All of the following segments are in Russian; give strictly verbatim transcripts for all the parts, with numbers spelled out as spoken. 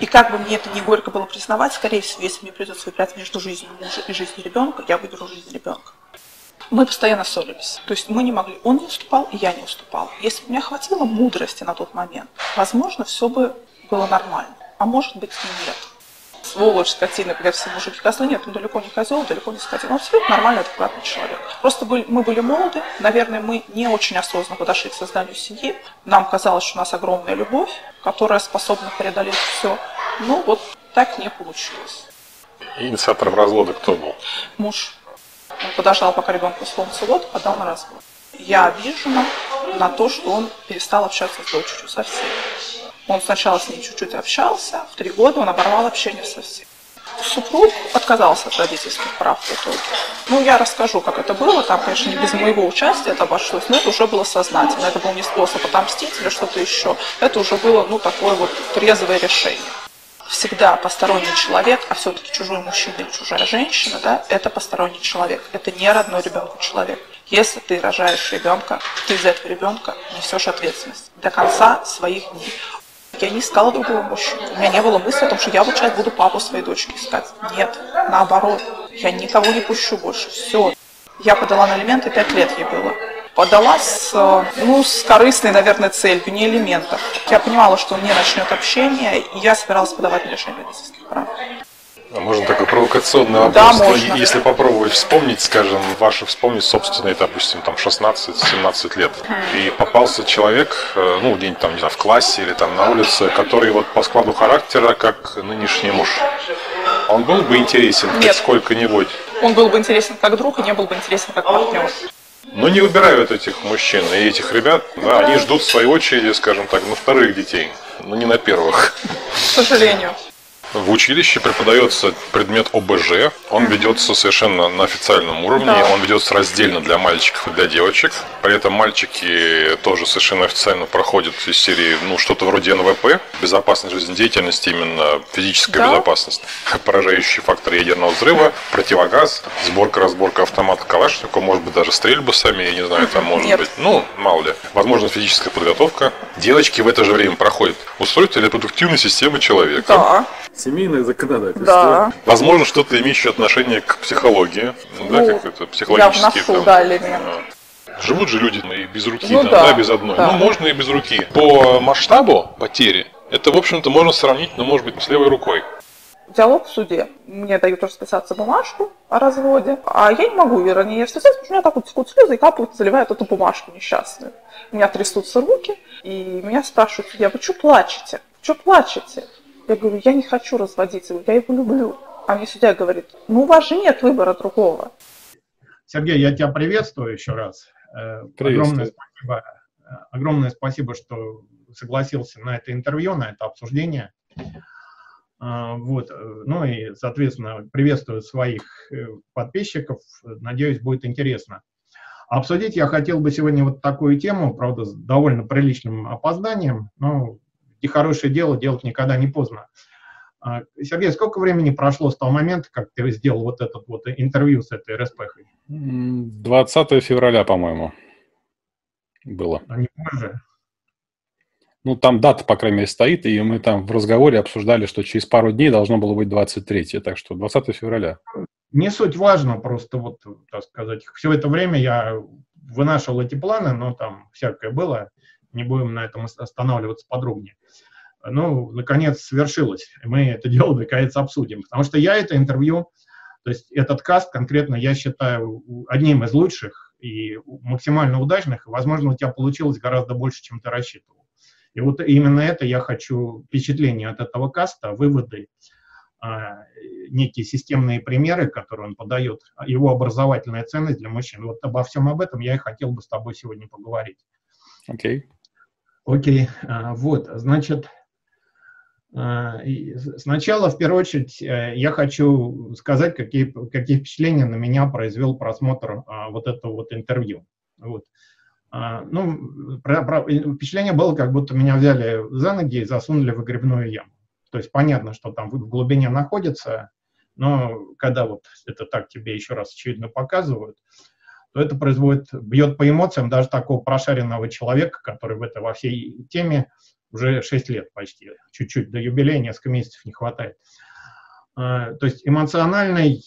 И как бы мне это не горько было признавать, скорее всего, если мне придется выбирать между жизнью мужа и жизнью ребенка, я выберу жизнь ребенка. Мы постоянно ссорились. То есть мы не могли. Он не уступал, и я не уступала. Если бы меня хватило мудрости на тот момент, возможно, все бы было нормально. А может быть, и нет. Сволочь, скотина, когда все мужики козлы. Нет, он далеко не козел, далеко не скотина. Он абсолютно нормальный, адекватный человек. Просто были, мы были молоды. Наверное, мы не очень осознанно подошли к созданию семьи. Нам казалось, что у нас огромная любовь, которая способна преодолеть все. Но вот так не получилось. Инициатором развода кто был? Муж. Он подождал, пока ребенку сломался лот, подал на развод. Я обижена на то, что он перестал общаться с дочерью совсем. Он сначала с ней чуть-чуть общался, в три года он оборвал общение совсем. Супруг отказался от родительских прав в итоге. Ну, я расскажу, как это было. Там, конечно, не без моего участия это обошлось, но это уже было сознательно. Это был не способ отомстить или что-то еще. Это уже было, ну, такое вот трезвое решение. Всегда посторонний человек, а все-таки чужой мужчина или чужая женщина, да, это посторонний человек. Это не родной ребенку человек. Если ты рожаешь ребенка, ты за этого ребенка несешь ответственность до конца своих дней. Я не искала другого мужчину. У меня не было мысли о том, что я вот сейчас буду папу своей дочки искать. Нет, наоборот. Я никого не пущу больше. Все. Я подала на элементы, пять лет ей было. Подала с, ну, с корыстной, наверное, целью, не элементов. Я понимала, что он не начнет общение, и я собиралась подавать на решение родительских прав. А можно такой провокационный вопрос? Да, можно. Если попробовать вспомнить, скажем, ваши вспомнить собственные, допустим, там шестнадцать-семнадцать лет, и попался человек, ну, где-нибудь там, не знаю, в классе или там на улице, который вот по складу характера, как нынешний муж, он был бы интересен хоть сколько-нибудь? Он был бы интересен как друг и не был бы интересен как партнер. Но не выбирают этих мужчин и этих ребят, да, они ждут в своей очереди, скажем так, на вторых детей, но не на первых. К сожалению. В училище преподается предмет ОБЖ, он ведется совершенно на официальном уровне, да. Он ведется раздельно для мальчиков и для девочек. При этом мальчики тоже совершенно официально проходят из серии, ну, что-то вроде эн вэ пэ, безопасность жизнедеятельности, именно физическая, да? Безопасность, поражающий фактор ядерного взрыва, противогаз, сборка-разборка автомата Калашникова, может быть, даже стрельбы сами, я не знаю, там может Нет. быть, ну, мало ли. Возможно, физическая подготовка. Девочки в это же время проходят устройство репродуктивной системы человека. Да. Семейное законодательство. Да. Возможно, что-то имеющее отношение к психологии, ну, да, какой-то психологический. Я вношу, да, элемент. Живут же люди и без руки, ну, там, да, да, без одной. Да. Ну, можно и без руки. По масштабу потери это, в общем-то, можно сравнить, но, ну, может быть, с левой рукой. Диалог в суде. Мне дают расписаться бумажку о разводе, а я не могу ее ранее расписаться, потому что у меня так вот текут слезы и капают, заливают эту бумажку несчастную. У меня трясутся руки, и меня спрашивают: я, вы что плачете? Что плачете? Я говорю, я не хочу разводить его, я его люблю. А мне судья говорит, ну у вас же нет выбора другого. Сергей, я тебя приветствую еще раз. Приветствую. Огромное спасибо, огромное спасибо, что согласился на это интервью, на это обсуждение. Вот. Ну и, соответственно, приветствую своих подписчиков. Надеюсь, будет интересно. Обсудить я хотел бы сегодня вот такую тему, правда, с довольно приличным опозданием, но... И хорошее дело делать никогда не поздно. Сергей, сколько времени прошло с того момента, как ты сделал вот это вот интервью с этой эр эс пэ-хой? двадцатого февраля, по-моему, было. А не позже? Ну, там дата, по крайней мере, стоит, и мы там в разговоре обсуждали, что через пару дней должно было быть двадцать третье, так что двадцатого февраля. Не суть важно, просто вот, так сказать, все это время я вынашивал эти планы, но там всякое было. Не будем на этом останавливаться подробнее. Ну, наконец, свершилось. Мы это дело, наконец, обсудим. Потому что я это интервью, то есть этот каст конкретно, я считаю, одним из лучших и максимально удачных. Возможно, у тебя получилось гораздо больше, чем ты рассчитывал. И вот именно это я хочу, впечатление от этого каста, выводы, некие системные примеры, которые он подает, его образовательная ценность для мужчин. Вот обо всем об этом я и хотел бы с тобой сегодня поговорить. Окей. Okay. Окей, okay. Вот, значит, сначала, в первую очередь, я хочу сказать, какие, какие впечатления на меня произвел просмотр вот этого вот интервью. Вот. Ну, про, про, впечатление было, как будто меня взяли за ноги и засунули в грибную яму. То есть понятно, что там в глубине находится, но когда вот это так тебе еще раз очевидно показывают, то это производит, бьет по эмоциям даже такого прошаренного человека, который в этой во всей теме уже шесть лет почти, чуть-чуть, до юбилея несколько месяцев не хватает. То есть эмоциональный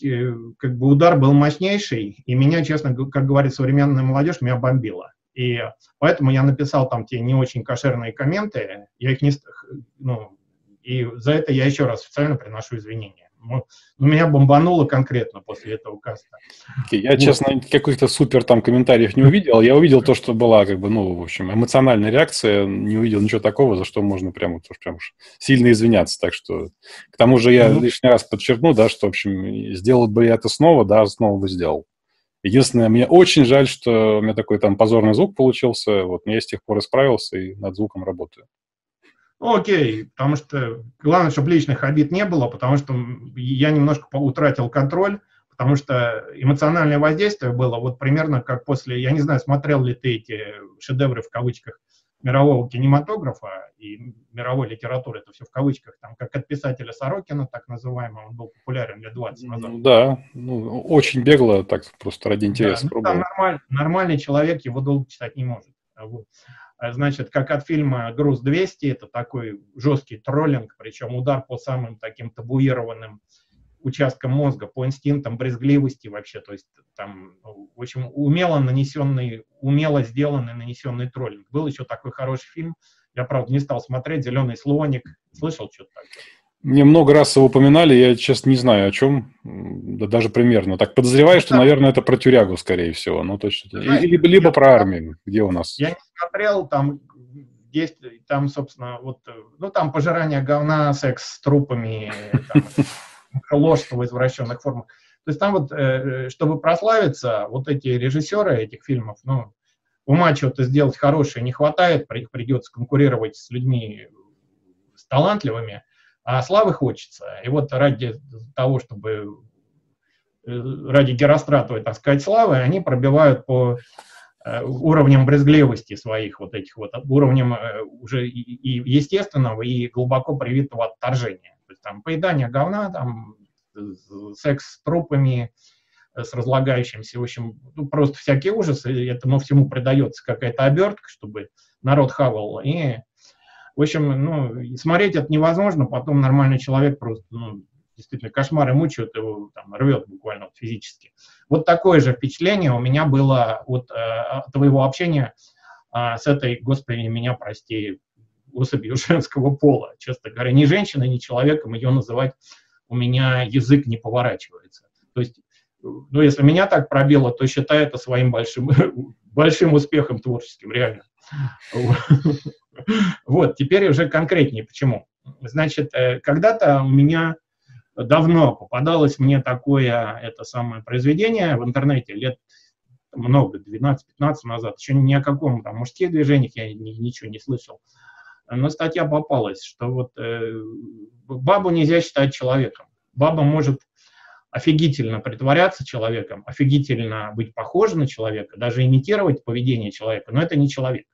как бы, удар был мощнейший, и меня, честно, как говорит современная молодежь, меня бомбило. И поэтому я написал там те не очень кошерные комменты, я их не, ну, и за это я еще раз официально приношу извинения. Меня бомбануло конкретно после этого каста. Okay, я, вот. честно, каких-то супер там комментариев не увидел. Я увидел то, что была, как бы, ну, в общем, эмоциональная реакция. Не увидел ничего такого, за что можно прям, прям сильно извиняться. Так что, к тому же, я mm-hmm. лишний раз подчеркну, да, что, в общем, сделал бы я это снова, да, снова бы сделал. Единственное, мне очень жаль, что у меня такой там позорный звук получился. Вот, но я с тех пор исправился и над звуком работаю. Окей, потому что главное, чтобы личных обид не было, потому что я немножко утратил контроль, потому что эмоциональное воздействие было вот примерно как после, я не знаю, смотрел ли ты эти шедевры в кавычках мирового кинематографа и мировой литературы, это все в кавычках, там как от писателя Сорокина, так называемого, он был популярен лет двадцать назад. Ну, да, ну, очень бегло, так просто ради интереса. Да, ну, там нормаль, нормальный человек его долго читать не может. Вот. Значит, как от фильма «Груз двести», это такой жесткий троллинг, причем удар по самым таким табуированным участкам мозга, по инстинктам брезгливости вообще, то есть там, в общем, умело нанесенный, умело сделанный нанесенный троллинг. Был еще такой хороший фильм, я, правда, не стал смотреть, «Зеленый слоник», слышал что-то такое? Мне много раз его упоминали, я, честно, не знаю, о чем, да, даже примерно. Так подозреваю, что, наверное, это про тюрягу, скорее всего, ну точно. И, либо либо про армию, где у нас. Я не смотрел, там есть, там, собственно, вот, ну там пожирание говна, секс с трупами, ложь в извращенных формах. То есть там вот, чтобы прославиться, вот эти режиссеры этих фильмов, ну, ума что-то сделать хорошее не хватает, придется конкурировать с людьми с талантливыми. А славы хочется. И вот ради того, чтобы ради геростратовой, так сказать, славы, они пробивают по уровням брезгливости своих, вот этих вот, уровням уже и, и естественного, и глубоко привитого отторжения. То есть там поедание говна, там секс с трупами, с разлагающимся, в общем, ну, просто всякие ужасы, этому всему придается какая-то обертка, чтобы народ хавал, и в общем, ну, смотреть это невозможно, потом нормальный человек просто, ну, действительно, кошмары мучают, его там, рвет буквально физически. Вот такое же впечатление у меня было от, от твоего общения с этой, господи, меня прости, особью женского пола. Честно говоря, ни женщиной, ни человеком ее называть у меня язык не поворачивается. То есть, ну, если меня так пробило, то считай это своим большим, большим успехом творческим, реально. Вот, теперь уже конкретнее почему. Значит, когда-то у меня давно попадалось мне такое, это самое произведение в интернете, лет много, двенадцать-пятнадцать назад, еще ни о каком там мужских движениях я ни, ничего не слышал, но статья попалась, что вот э, бабу нельзя считать человеком, баба может офигительно притворяться человеком, офигительно быть похожа на человека, даже имитировать поведение человека, но это не человек.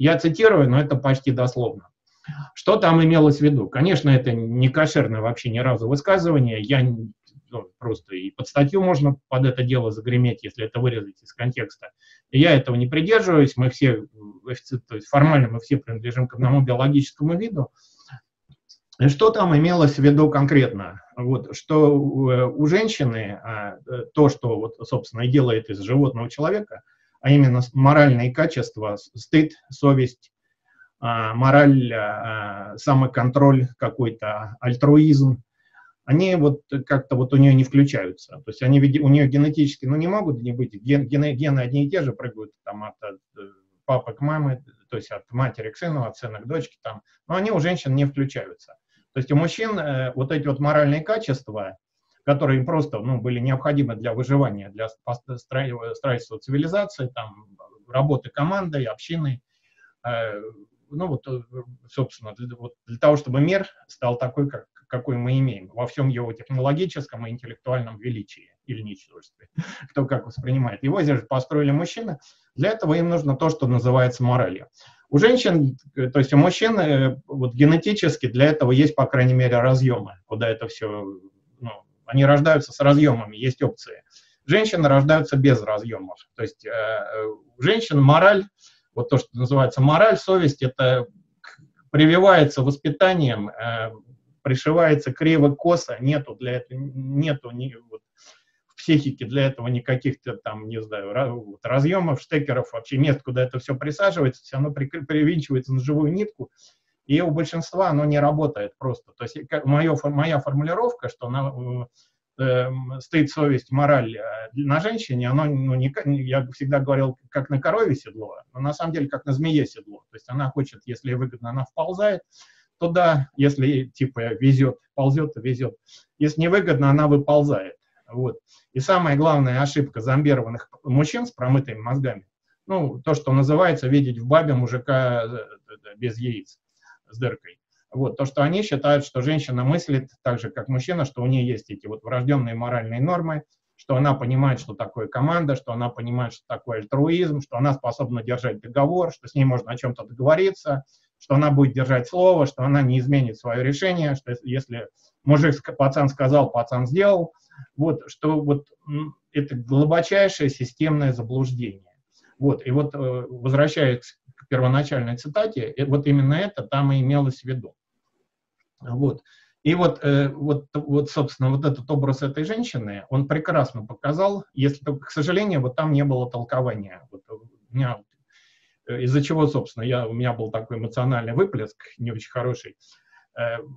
Я цитирую, но это почти дословно. Что там имелось в виду? Конечно, это не кошерное вообще ни разу высказывание. Я ну, просто и под статью можно под это дело загреметь, если это вырезать из контекста. И я этого не придерживаюсь. Мы все, то есть формально мы все принадлежим к одному биологическому виду. И что там имелось в виду конкретно? Вот, что у женщины то, что, вот, собственно, и делает из животного человека, а именно моральные качества, стыд, совесть, а, мораль, а, самоконтроль какой-то, альтруизм, они вот как-то вот у нее не включаются. То есть они у нее генетически, ну, не могут не быть, ген, гены, гены одни и те же прыгают там, от, от папы к маме, то есть от матери к сыну, от сына к дочке, там, но они у женщин не включаются. То есть у мужчин э, вот эти вот моральные качества, которые им просто ну, были необходимы для выживания, для строительства цивилизации, там, работы командой, общины. Э, ну, вот, собственно, для, вот, для того, чтобы мир стал такой, как, какой мы имеем, во всем его технологическом и интеллектуальном величии или ничтожестве, кто как воспринимает. Его здесь же построили мужчины, для этого им нужно то, что называется моралью. У женщин, то есть у мужчин э, вот, генетически для этого есть, по крайней мере, разъемы, куда это все... Ну, они рождаются с разъемами, есть опции. Женщины рождаются без разъемов. То есть э, у женщин мораль, вот то, что называется мораль, совесть, это прививается воспитанием, э, пришивается криво-косо, нету для этого, нету ни, вот, в психике для этого никаких-то там, не знаю, раз, вот, разъемов, штекеров, вообще мест, куда это все присаживается, все оно при, привинчивается на живую нитку, и у большинства оно не работает просто. То есть как, моё, моя формулировка, что на, э, стыд, совесть, мораль на женщине, оно, ну, не, я всегда говорил, как на корове седло, но на самом деле как на змее седло. То есть она хочет, если выгодно, она вползает туда, если ей, типа, везет, ползет, то везет. Если невыгодно, она выползает. Вот. И самая главная ошибка зомбированных мужчин с промытыми мозгами, ну, то, что называется видеть в бабе мужика без яиц, с дыркой. Вот. То, что они считают, что женщина мыслит так же, как мужчина, что у нее есть эти вот врожденные моральные нормы, что она понимает, что такое команда, что она понимает, что такое альтруизм, что она способна держать договор, что с ней можно о чем-то договориться, что она будет держать слово, что она не изменит свое решение, что если мужик, пацан сказал, пацан сделал. Вот, что вот это глубочайшее системное заблуждение. Вот, и вот, возвращаясь к первоначальной цитате, вот именно это там и имелось в виду. Вот. И вот, вот, вот, собственно, вот этот образ этой женщины, он прекрасно показал, если только, к сожалению, вот там не было толкования. Вот у меня, из-за чего, собственно, я, у меня был такой эмоциональный выплеск, не очень хороший,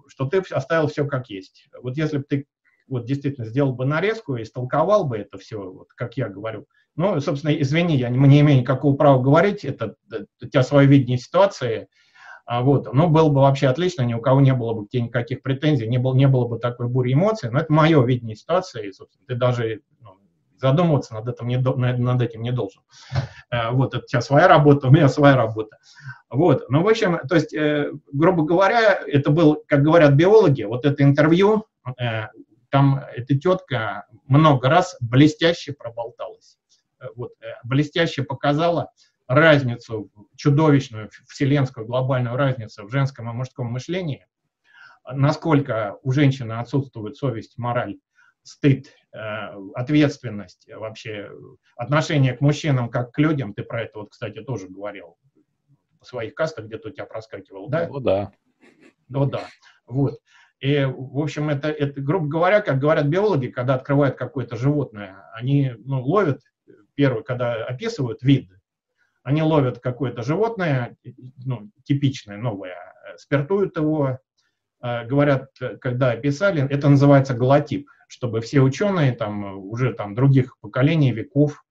что ты оставил все как есть. Вот если бы ты вот, действительно сделал бы нарезку и истолковал бы это все, вот, как я говорю, ну, собственно, извини, я не, не имею никакого права говорить, это, это у тебя свое видение ситуации, а вот, ну, было бы вообще отлично, ни у кого не было бы к тебе никаких претензий, не было, не было бы такой бури эмоций, но это мое видение ситуации, и, собственно, ты даже, ну, задумываться над этим не, над этим не должен. А, вот, это у тебя своя работа, у меня своя работа. Вот, ну, в общем, то есть, э, грубо говоря, это был, как говорят биологи, вот это интервью, э, там эта тетка много раз блестяще проболталась. Вот, блестяще показала разницу, чудовищную вселенскую глобальную разницу в женском и мужском мышлении, насколько у женщины отсутствует совесть, мораль, стыд, ответственность, вообще отношение к мужчинам как к людям. Ты про это, вот, кстати, тоже говорил в своих кастах, где-то у тебя проскакивал, да? Ну да. Ну да, вот. И, в общем, это, это, грубо говоря, как говорят биологи, когда открывают какое-то животное, они, ну, ловят, первое, когда описывают вид, они ловят какое-то животное, ну, типичное, новое, спиртуют его, э, говорят, когда описали, это называется голотип, чтобы все ученые там, уже там, других поколений, веков,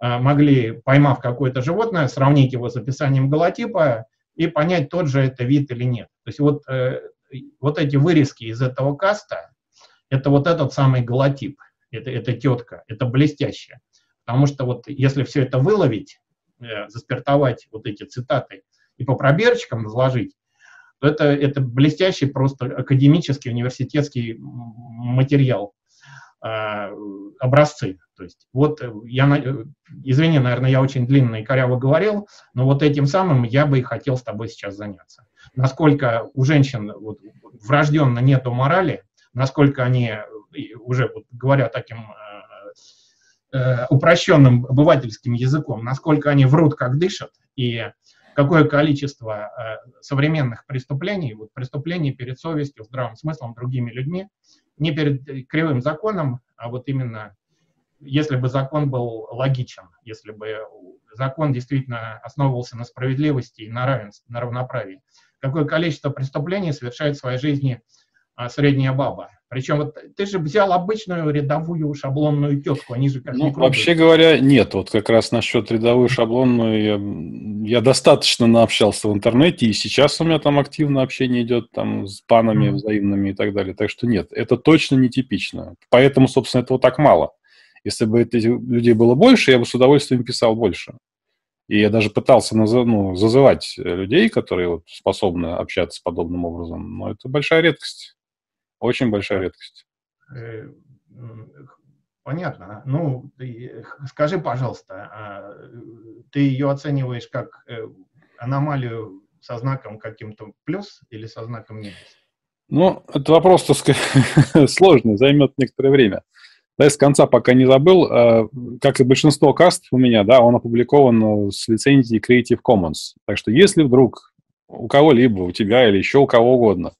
э, могли, поймав какое-то животное, сравнить его с описанием голотипа и понять, тот же это вид или нет. То есть вот, э, вот эти вырезки из этого каста, это вот этот самый голотип, это, это тетка, это блестяще. Потому что вот если все это выловить, э, заспиртовать вот эти цитаты и по пробирочкам разложить, то это, это блестящий просто академический, университетский материал, э, образцы. То есть вот я, извини, наверное, я очень длинно и коряво говорил, но вот этим самым я бы и хотел с тобой сейчас заняться. Насколько у женщин вот, врожденно нету морали, насколько они уже, вот, говоря таким... упрощенным обывательским языком, насколько они врут, как дышат, и какое количество современных преступлений, вот преступлений перед совестью, здравым смыслом, другими людьми, не перед кривым законом, а вот именно, если бы закон был логичен, если бы закон действительно основывался на справедливости и на равенстве, на равноправии, какое количество преступлений совершает в своей жизни средняя баба. Причем вот ты же взял обычную рядовую шаблонную тетку, они же как ну, вообще говоря, нет. Вот как раз насчет рядовую шаблонную я, я достаточно наобщался в интернете, и сейчас у меня там активно общение идет там с панами mm-hmm. взаимными и так далее. Так что нет, это точно нетипично. Поэтому, собственно, этого так мало. Если бы этих людей было больше, я бы с удовольствием писал больше. И я даже пытался назов... ну, зазывать людей, которые вот, способны общаться подобным образом, но это большая редкость. Очень большая редкость. Понятно. Ну, ты, скажи, пожалуйста, ты ее оцениваешь как аномалию со знаком каким-то плюс или со знаком минус? Ну, это вопрос, так сказать, сложный, займет некоторое время. Да, с конца пока не забыл. Как и большинство каст у меня, да, он опубликован с лицензией Creative Commons. Так что если вдруг у кого-либо, у тебя или еще у кого угодно.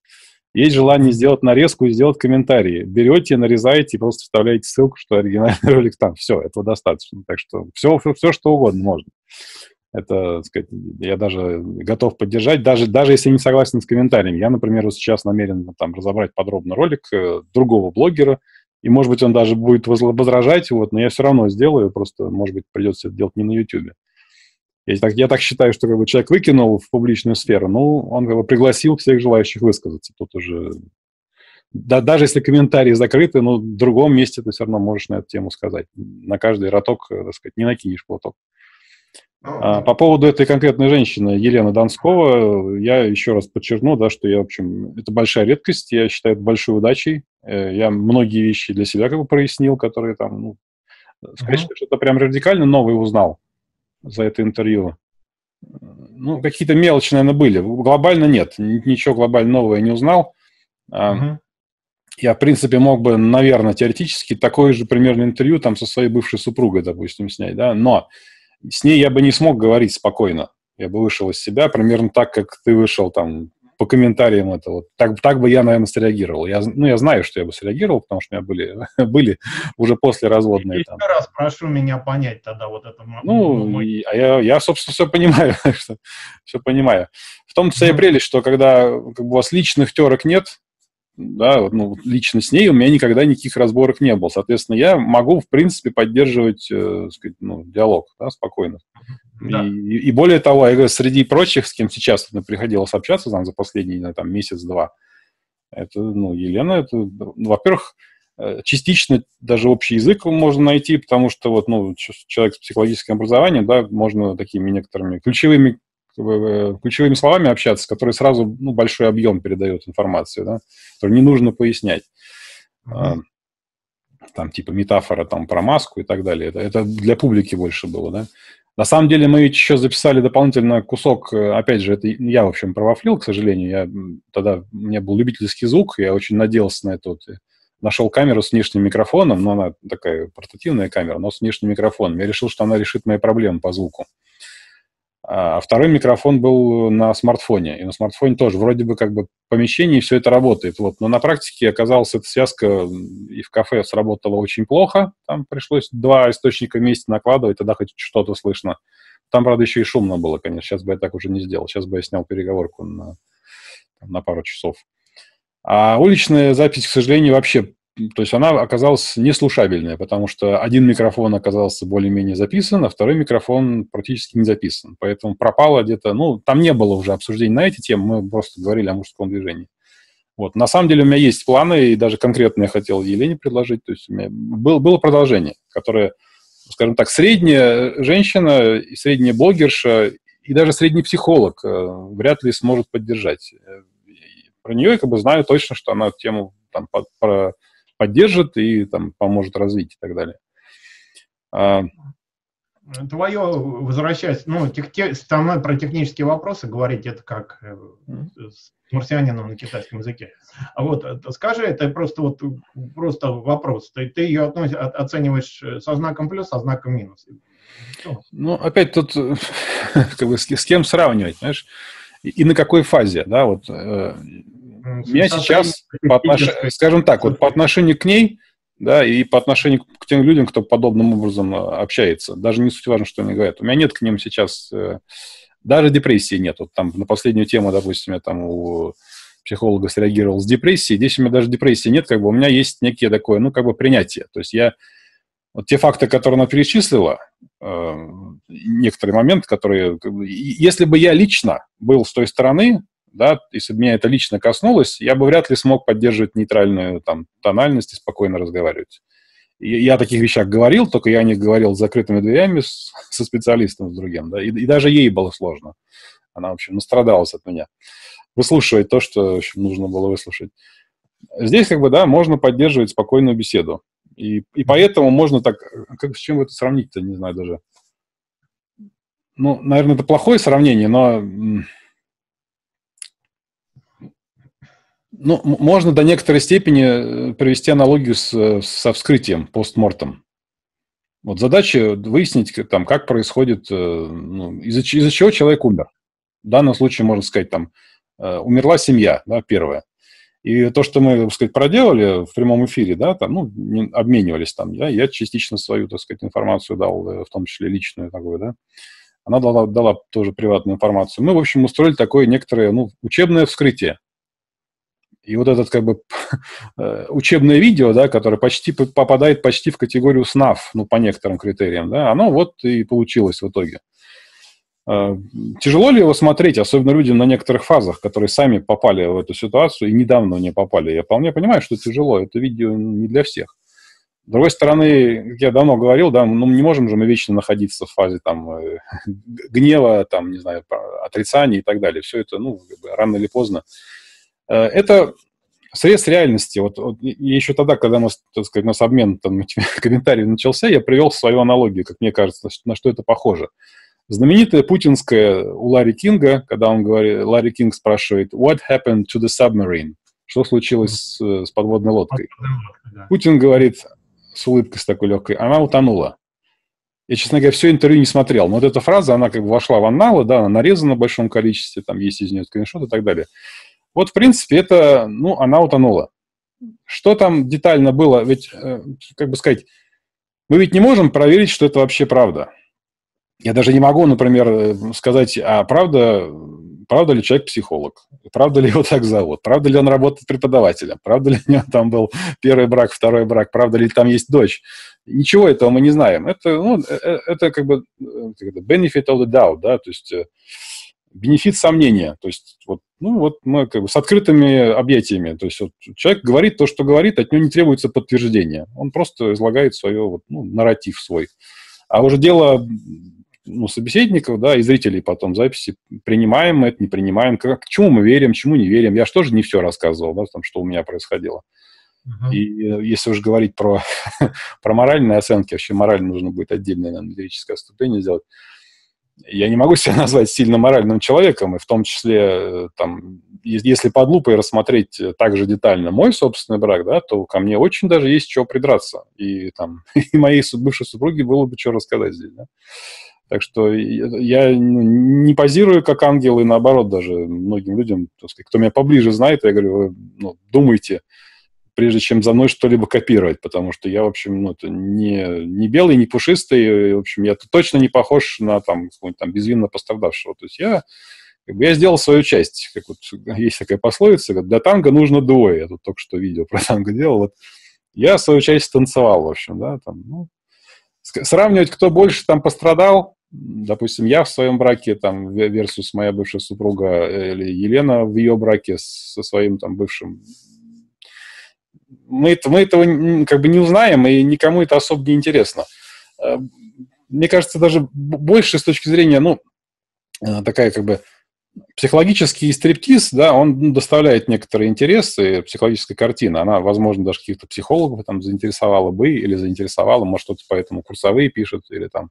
Есть желание сделать нарезку и сделать комментарии. Берете, нарезаете и просто вставляете ссылку, что оригинальный ролик там. Все, этого достаточно. Так что все, все, все что угодно можно. Это, так сказать, я даже готов поддержать, даже, даже если не согласен с комментариями. Я, например, вот сейчас намерен там разобрать подробно ролик другого блогера, и, может быть, он даже будет возражать, вот, но я все равно сделаю, просто, может быть, придется это делать не на YouTube. Я так, я так считаю, что как бы, человек выкинул в публичную сферу, ну, он как бы, пригласил всех желающих высказаться. Тут уже, да, даже если комментарии закрыты, ну, в другом месте ты все равно можешь на эту тему сказать. На каждый роток, так сказать, не накинешь платок. А, по поводу этой конкретной женщины, Елены Донского, я еще раз подчеркну, да, что я, в общем, это большая редкость, я считаю это большой удачей. Я многие вещи для себя как бы прояснил, которые там, ну, сказать, uh-huh. что-то прям радикально новое узнал за это интервью. Ну, какие-то мелочи, наверное, были. Глобально нет, ничего глобально нового я не узнал. Uh-huh. Я, в принципе, мог бы, наверное, теоретически такое же примерно интервью там со своей бывшей супругой, допустим, снять, да, но... С ней я бы не смог говорить спокойно. Я бы вышел из себя примерно так, как ты вышел там по комментариям этого. Вот так, так бы я, наверное, среагировал. Я, ну, я знаю, что я бы среагировал, потому что у меня были, были уже послеразлодные. Еще там. Раз прошу меня понять тогда вот это. Ну, ну и, а я, я, собственно, все понимаю. Все понимаю. В том числе и прелесть, что когда как бы, у вас личных терок нет, да, вот, ну, лично с ней у меня никогда никаких разборок не было. Соответственно, я могу, в принципе, поддерживать э, сказать, ну, диалог, да, спокойно. Да. И, и более того, я говорю, среди прочих, с кем сейчас ну, приходилось общаться там, за последний месяц-два, это, ну, Елена, это, ну, во-первых, частично даже общий язык можно найти, потому что вот, ну, человек с психологическим образованием, да, можно такими некоторыми ключевыми, ключевыми словами общаться, которые сразу ну, большой объем передают информацию, да, которую не нужно пояснять. Mm-hmm. Там типа метафора там, про маску и так далее. Это, это для публики больше было, да. На самом деле мы еще записали дополнительно кусок, опять же, это я, в общем, провафлил, к сожалению. Я, тогда у меня был любительский звук, я очень надеялся на это. Вот, нашел камеру с внешним микрофоном, но она такая портативная камера, но с внешним микрофоном. Я решил, что она решит мои проблемы по звуку. А второй микрофон был на смартфоне. И на смартфоне тоже вроде бы как бы помещение, и все это работает. Вот. Но на практике оказалась эта связка и в кафе сработала очень плохо. Там пришлось два источника вместе накладывать, тогда хоть что-то слышно. Там, правда, еще и шумно было, конечно. Сейчас бы я так уже не сделал. Сейчас бы я снял переговорку на, на пару часов. А уличная запись, к сожалению, вообще... То есть она оказалась неслушабельная, потому что один микрофон оказался более-менее записан, а второй микрофон практически не записан. Поэтому пропало где-то... Ну, там не было уже обсуждений на эти темы, мы просто говорили о мужском движении. Вот. На самом деле у меня есть планы, и даже конкретно я хотел Елене предложить. То есть у меня был, было продолжение, которое, скажем так, средняя женщина, средняя блогерша и даже средний психолог вряд ли сможет поддержать. Про нее я как бы знаю точно, что она тему там, про... поддержит и там, поможет развить и так далее. А... Твое, возвращаясь, ну, тех, те, со мной про технические вопросы говорить, это как э, с марсианином на китайском языке. А вот, скажи, это просто, вот, просто вопрос. Ты, ты ее относ, о, оцениваешь со знаком плюс, со знаком минус. Что? Ну, опять тут как бы, с, с кем сравнивать, знаешь? И, и на какой фазе, да, вот... Э, У меня сейчас, по отнош... скажем так, вот по отношению к ней, да, и по отношению к тем людям, кто подобным образом общается, даже не суть важно, что они говорят. У меня нет к ним сейчас, даже депрессии нет. Вот там на последнюю тему, допустим, я там у психолога среагировал с депрессией, здесь у меня даже депрессии нет, как бы у меня есть некие такое, ну, как бы принятие. То есть я, вот те факты, которые она перечислила, некоторые моменты, которые, если бы я лично был с той стороны, да, если бы меня это лично коснулось, я бы вряд ли смог поддерживать нейтральную там, тональность и спокойно разговаривать. И я о таких вещах говорил, только я о них говорил с закрытыми дверями, с, со специалистом, с другим. Да, и, и даже ей было сложно. Она, в общем, настрадалась от меня. Выслушивать то, что в общем, нужно было выслушать. Здесь, как бы, да, можно поддерживать спокойную беседу. И, и поэтому можно так... Как, с чем это сравнить-то, не знаю даже. Ну, наверное, это плохое сравнение, но... Ну, можно до некоторой степени привести аналогию с, со вскрытием, постмортом. Вот задача выяснить, там, как происходит, ну, из-за, из-за чего человек умер. в данном случае, можно сказать, там, э, умерла семья, да, первая. И то, что мы, так сказать, проделали в прямом эфире, да, там, ну, не, обменивались там, да, я частично свою, так сказать, информацию дал, в том числе личную такую, да, она дала, дала тоже приватную информацию. Мы, в общем, устроили такое некоторое, ну, учебное вскрытие. И вот это, как бы, учебное видео, да, которое почти попадает почти в категорию СНАФ, ну, по некоторым критериям, да, оно вот и получилось в итоге. Тяжело ли его смотреть, особенно людям на некоторых фазах, которые сами попали в эту ситуацию и недавно не попали? Я вполне понимаю, что тяжело, это видео не для всех. С другой стороны, как я давно говорил, да, ну, не можем же мы вечно находиться в фазе там, гнева, там, не знаю, отрицания и так далее. Все это, ну, рано или поздно. Это срез реальности. Вот, вот, и еще тогда, когда мы, так сказать, у нас обмен там, комментариев начался, я привел свою аналогию, как мне кажется, на что это похоже. Знаменитая путинская у Ларри Кинга, когда он говорит, Ларри Кинг спрашивает «What happened to the submarine?» Что случилось с, с подводной лодкой? Да. Путин говорит с улыбкой с такой легкой «Она утонула». Я, честно говоря, все интервью не смотрел, но вот эта фраза, она как бы вошла в анналы, да, она нарезана в большом количестве, там есть из нее скриншот и так далее. Вот, в принципе, это, ну, она утонула. Что там детально было? Ведь, как бы сказать, мы ведь не можем проверить, что это вообще правда. Я даже не могу, например, сказать, а правда, правда ли человек психолог, правда ли его так зовут, правда ли он работает преподавателем, правда ли у него там был первый брак, второй брак, правда ли там есть дочь. Ничего этого мы не знаем. Это, ну, это как бы benefit of the doubt, да, то есть бенефит сомнения. То есть вот, ну, вот мы как бы с открытыми объятиями. То есть вот человек говорит то, что говорит, от него не требуется подтверждение. Он просто излагает свой вот, ну, нарратив свой. А уже дело... ну, собеседников, да, и зрителей потом записи, принимаем мы это, не принимаем, к чему мы верим, чему не верим. Я же тоже не все рассказывал, да, там, что у меня происходило. Uh-huh. И если уж говорить про, про моральные оценки, вообще морально нужно будет отдельное, наверное, лирическое отступление сделать. Я не могу себя назвать сильно моральным человеком, и в том числе, там, если под лупой рассмотреть так же детально мой собственный брак, да, то ко мне очень даже есть чего придраться. И, там, и моей бывшей супруге было бы что рассказать здесь, да. Так что я не позирую как ангел, и наоборот даже многим людям, кто меня поближе знает, я говорю, вы, ну, думайте, прежде чем за мной что-либо копировать, потому что я, в общем, ну, это не, не белый, не пушистый, и, в общем, я точно не похож на там, там, безвинно пострадавшего. То есть я, как бы, я сделал свою часть. Как вот, есть такая пословица, для танго нужно двое. Я тут только что видео про танго делал. Вот. Я свою часть танцевал, в общем, да, там, ну. Сравнивать, кто больше там пострадал, допустим, я в своем браке, там, versus моя бывшая супруга, или Елена в ее браке со своим там бывшим, мы, мы этого как бы не узнаем, и никому это особо не интересно. Мне кажется, даже больше с точки зрения, ну, такая как бы психологический стриптиз, да, он доставляет некоторые интересы, психологическая картина, она, возможно, даже каких-то психологов там заинтересовала бы или заинтересовала, может, кто-то поэтому курсовые пишет, или там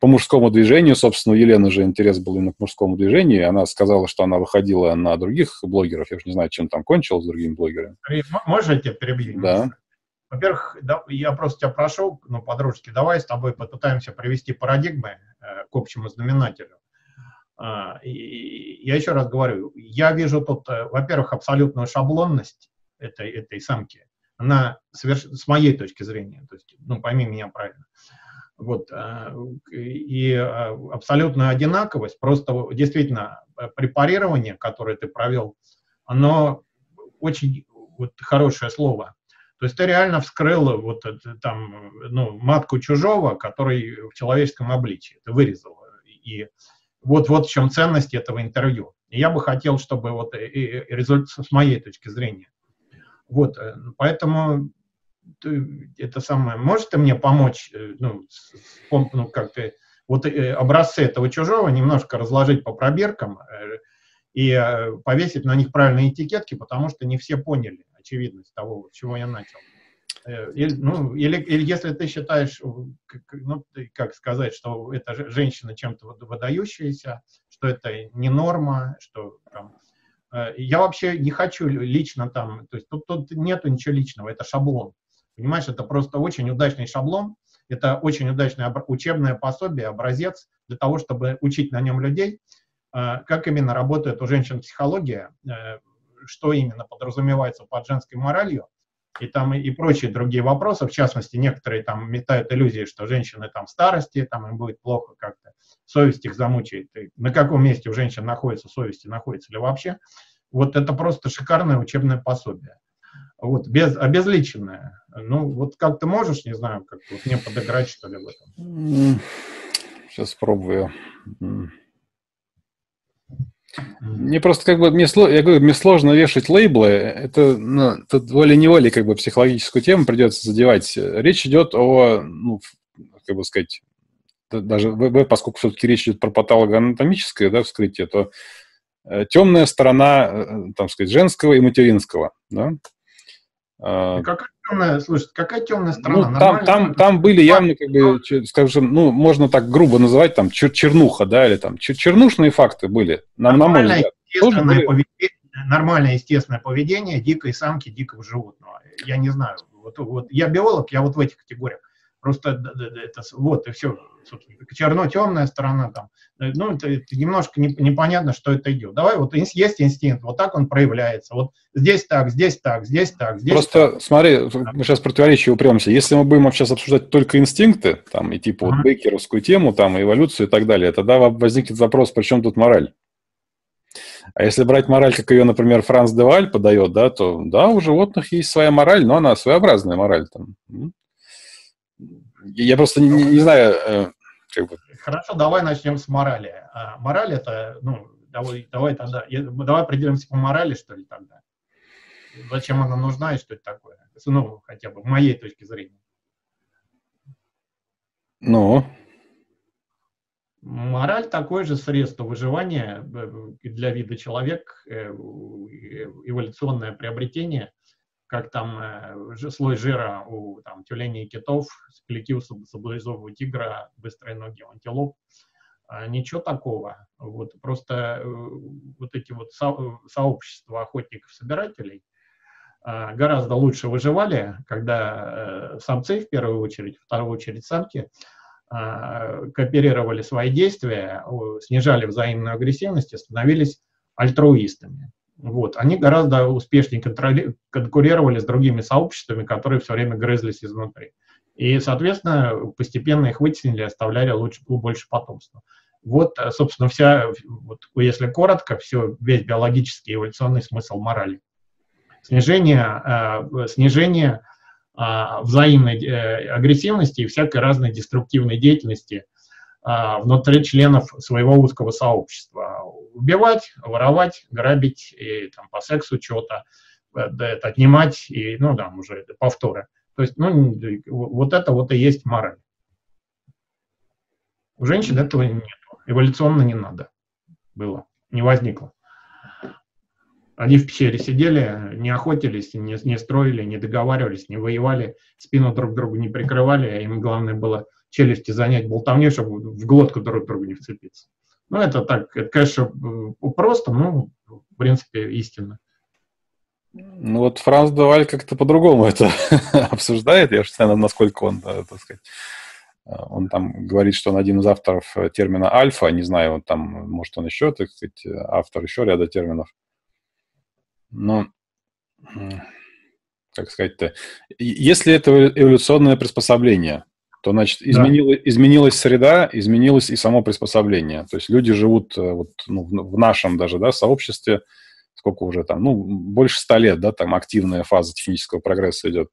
по мужскому движению, собственно, у Елены же интерес был именно к мужскому движению, она сказала, что она выходила на других блогеров, я уж не знаю, чем там кончилось с другими блогерами. Можно я тебя перебью? Да. Во-первых, да, я просто тебя прошу, ну, по-дружески, давай с тобой попытаемся привести парадигмы э, к общему знаменателю. Я еще раз говорю, я вижу тут, во-первых, абсолютную шаблонность этой, этой самки. Она соверш... с моей точки зрения, то есть, ну, пойми меня правильно. Вот. И абсолютная одинаковость, просто действительно препарирование, которое ты провел, оно очень вот, хорошее слово. То есть ты реально вскрыл вот, там, ну, матку чужого, который в человеческом обличии, ты вырезал. И Вот, вот в чем ценность этого интервью. И я бы хотел, чтобы вот результат с моей точки зрения. Вот, поэтому ты, это самое, можешь ты мне помочь, ну, ну как ты, вот образцы этого чужого немножко разложить по пробиркам и повесить на них правильные этикетки, потому что не все поняли очевидность того, с чего я начал. Или, ну, или, или если ты считаешь, ну, как сказать, что эта женщина чем-то выдающаяся, что это не норма, что там, я вообще не хочу лично там, то есть тут, тут нету ничего личного, это шаблон, понимаешь, это просто очень удачный шаблон, это очень удачное учебное пособие, образец для того, чтобы учить на нем людей, как именно работает у женщин психология, что именно подразумевается под женской моралью, и там и прочие другие вопросы. В частности, некоторые там метают иллюзии, что женщины там в старости, там им будет плохо как-то, совесть их замучает. И на каком месте у женщин находится совесть и находится ли вообще. Вот это просто шикарное учебное пособие. Вот, без, обезличенное. Ну, вот как ты можешь, не знаю, как вот мне подыграть, что ли, в этом? Сейчас пробую. Мне просто как бы, мне, я говорю, мне сложно вешать лейблы, это, ну, тут волей-неволей как бы психологическую тему придется задевать. Речь идет о, ну, как бы сказать, даже поскольку все-таки речь идет про патологоанатомическое, да, вскрытие, то темная сторона, там сказать, женского и материнского, да. Какая темная, слушайте, какая темная сторона? Ну, там, там, там были явно, как бы, скажем, ну, можно так грубо называть, там, чер чернуха, да, или там, чер чернушные факты были. На, нормальное, на взгляд, естественное поведение, нормальное естественное поведение дикой самки, дикого животного. Я не знаю. Вот, вот, я биолог, я вот в этих категориях. Просто это, вот, и все. Черно-темная сторона там. Ну, это, это немножко не, непонятно, что это идет. Давай, вот есть инстинкт, вот так он проявляется. Вот здесь так, здесь так, здесь так, здесь Просто, так. смотри, да. мы сейчас противоречие упремся. Если мы будем сейчас обсуждать только инстинкты, там, и типа ага. вот бейкеровскую тему, там, эволюцию и так далее, тогда возникнет вопрос, при чем тут мораль? А если брать мораль, как ее, например, Франс де Валь подает, да, то, да, у животных есть своя мораль, но она своеобразная мораль там. Я просто не, не знаю... Как бы. Хорошо, давай начнем с морали. А мораль это... Ну, давай, давай тогда... Я, давай определимся по морали, что ли, тогда. Зачем она нужна и что это такое? Ну, хотя бы, в моей точке зрения. Ну? Мораль такое же средство выживания для вида человек, эволюционное приобретение, как там э, слой жира у там, тюленей и китов, клыки у саблезубого тигра, быстрые ноги у антилоп. А, ничего такого. Вот, просто э, вот эти вот со сообщества охотников-собирателей э, гораздо лучше выживали, когда э, самцы, в первую очередь, в вторую очередь самки, э, кооперировали свои действия, э, снижали взаимную агрессивность и становились альтруистами. Вот. Они гораздо успешнее конкурировали с другими сообществами, которые все время грызлись изнутри. И, соответственно, постепенно их вытеснили, оставляли лучше, больше потомства. Вот, собственно, вся, вот, если коротко, все, весь биологический эволюционный смысл морали. Снижение, э, снижение э, взаимной э, агрессивности и всякой разной деструктивной деятельности внутри членов своего узкого сообщества. Убивать, воровать, грабить, и, там, по сексу что-то, отнимать, и, ну, там, уже повторы. То есть, ну, вот это вот и есть мораль. У женщин этого нет. Эволюционно не надо было, не возникло. Они в пещере сидели, не охотились, не, не строили, не договаривались, не воевали, спину друг другу не прикрывали, им главное было челюсти занять болтовней, чтобы в глотку друг другу не вцепиться. Ну, это так, это, конечно, просто, ну, в принципе, истинно. Ну, вот Франс де Валь как-то по-другому это обсуждает. Я же не знаю, насколько он, так сказать, он там говорит, что он один из авторов термина «альфа», не знаю, он там, может, он еще, так сказать, автор еще ряда терминов. Но... как сказать-то... Если это эволюционное приспособление... то, значит, изменила, да. изменилась среда, изменилось и само приспособление. То есть люди живут вот, ну, в нашем даже, да, сообществе, сколько уже там, ну, больше ста лет, да, там активная фаза технического прогресса идет.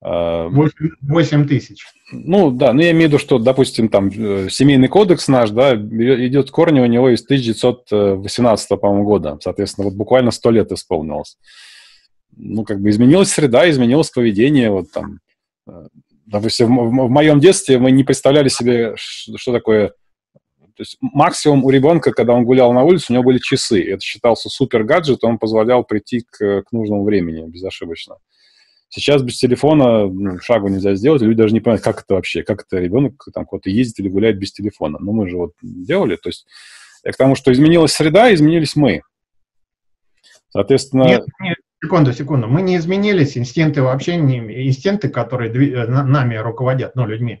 восемь тысяч. Ну, да, но я имею в виду, что, допустим, там семейный кодекс наш, да, идет корни у него из тысяча девятьсот восемнадцатого, по-моему, года. Соответственно, вот буквально сто лет исполнилось. Ну, как бы изменилась среда, изменилось поведение, вот там... Допустим, в моем детстве мы не представляли себе, что такое... То есть максимум у ребенка, когда он гулял на улице, у него были часы. Это считался супер-гаджет, он позволял прийти к, к нужному времени безошибочно. Сейчас без телефона, ну, шагу нельзя сделать, люди даже не понимают, как это вообще, как это ребенок там куда-то ездит или гуляет без телефона. Но мы же вот делали. То есть к тому, что изменилась среда, изменились мы. Соответственно... Нет, нет. Секунду, секунду. Мы не изменились, инстинкты вообще не... Инстинкты, которые дви... нами руководят, ну, людьми,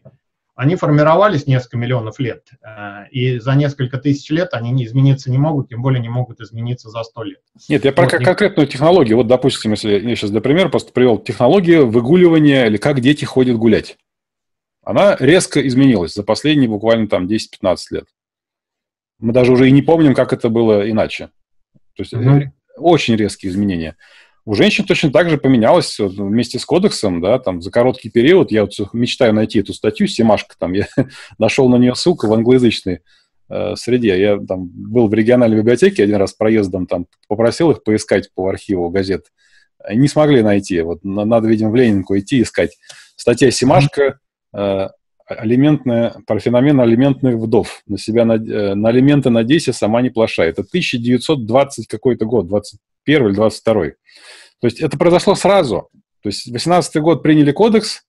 они формировались несколько миллионов лет, и за несколько тысяч лет они измениться не могут, тем более не могут измениться за сто лет. Нет, я про вот, конкретную технологию. Вот, допустим, если я сейчас, например, просто привел технологию выгуливания или как дети ходят гулять. Она резко изменилась за последние буквально там десять-пятнадцать лет. Мы даже уже и не помним, как это было иначе. То есть mm-hmm. очень резкие изменения. У женщин точно так же поменялось вот, вместе с кодексом, да, там, за короткий период. Я вот мечтаю найти эту статью, Семашка, там, я нашел на нее ссылку в англоязычной э, среде. Я там был в региональной библиотеке один раз проездом, там, попросил их поискать по архиву газет. Не смогли найти. Вот надо, видимо, в Ленинку идти искать. Статья Семашка э, алиментная, про феномен алиментных вдов. На себя, на, э, на алименты надейся, сама не плашай. Это тысяча девятьсот двадцатый какой-то год, двадцать первый или двадцать второй. То есть это произошло сразу. То есть в восемнадцатый год приняли кодекс,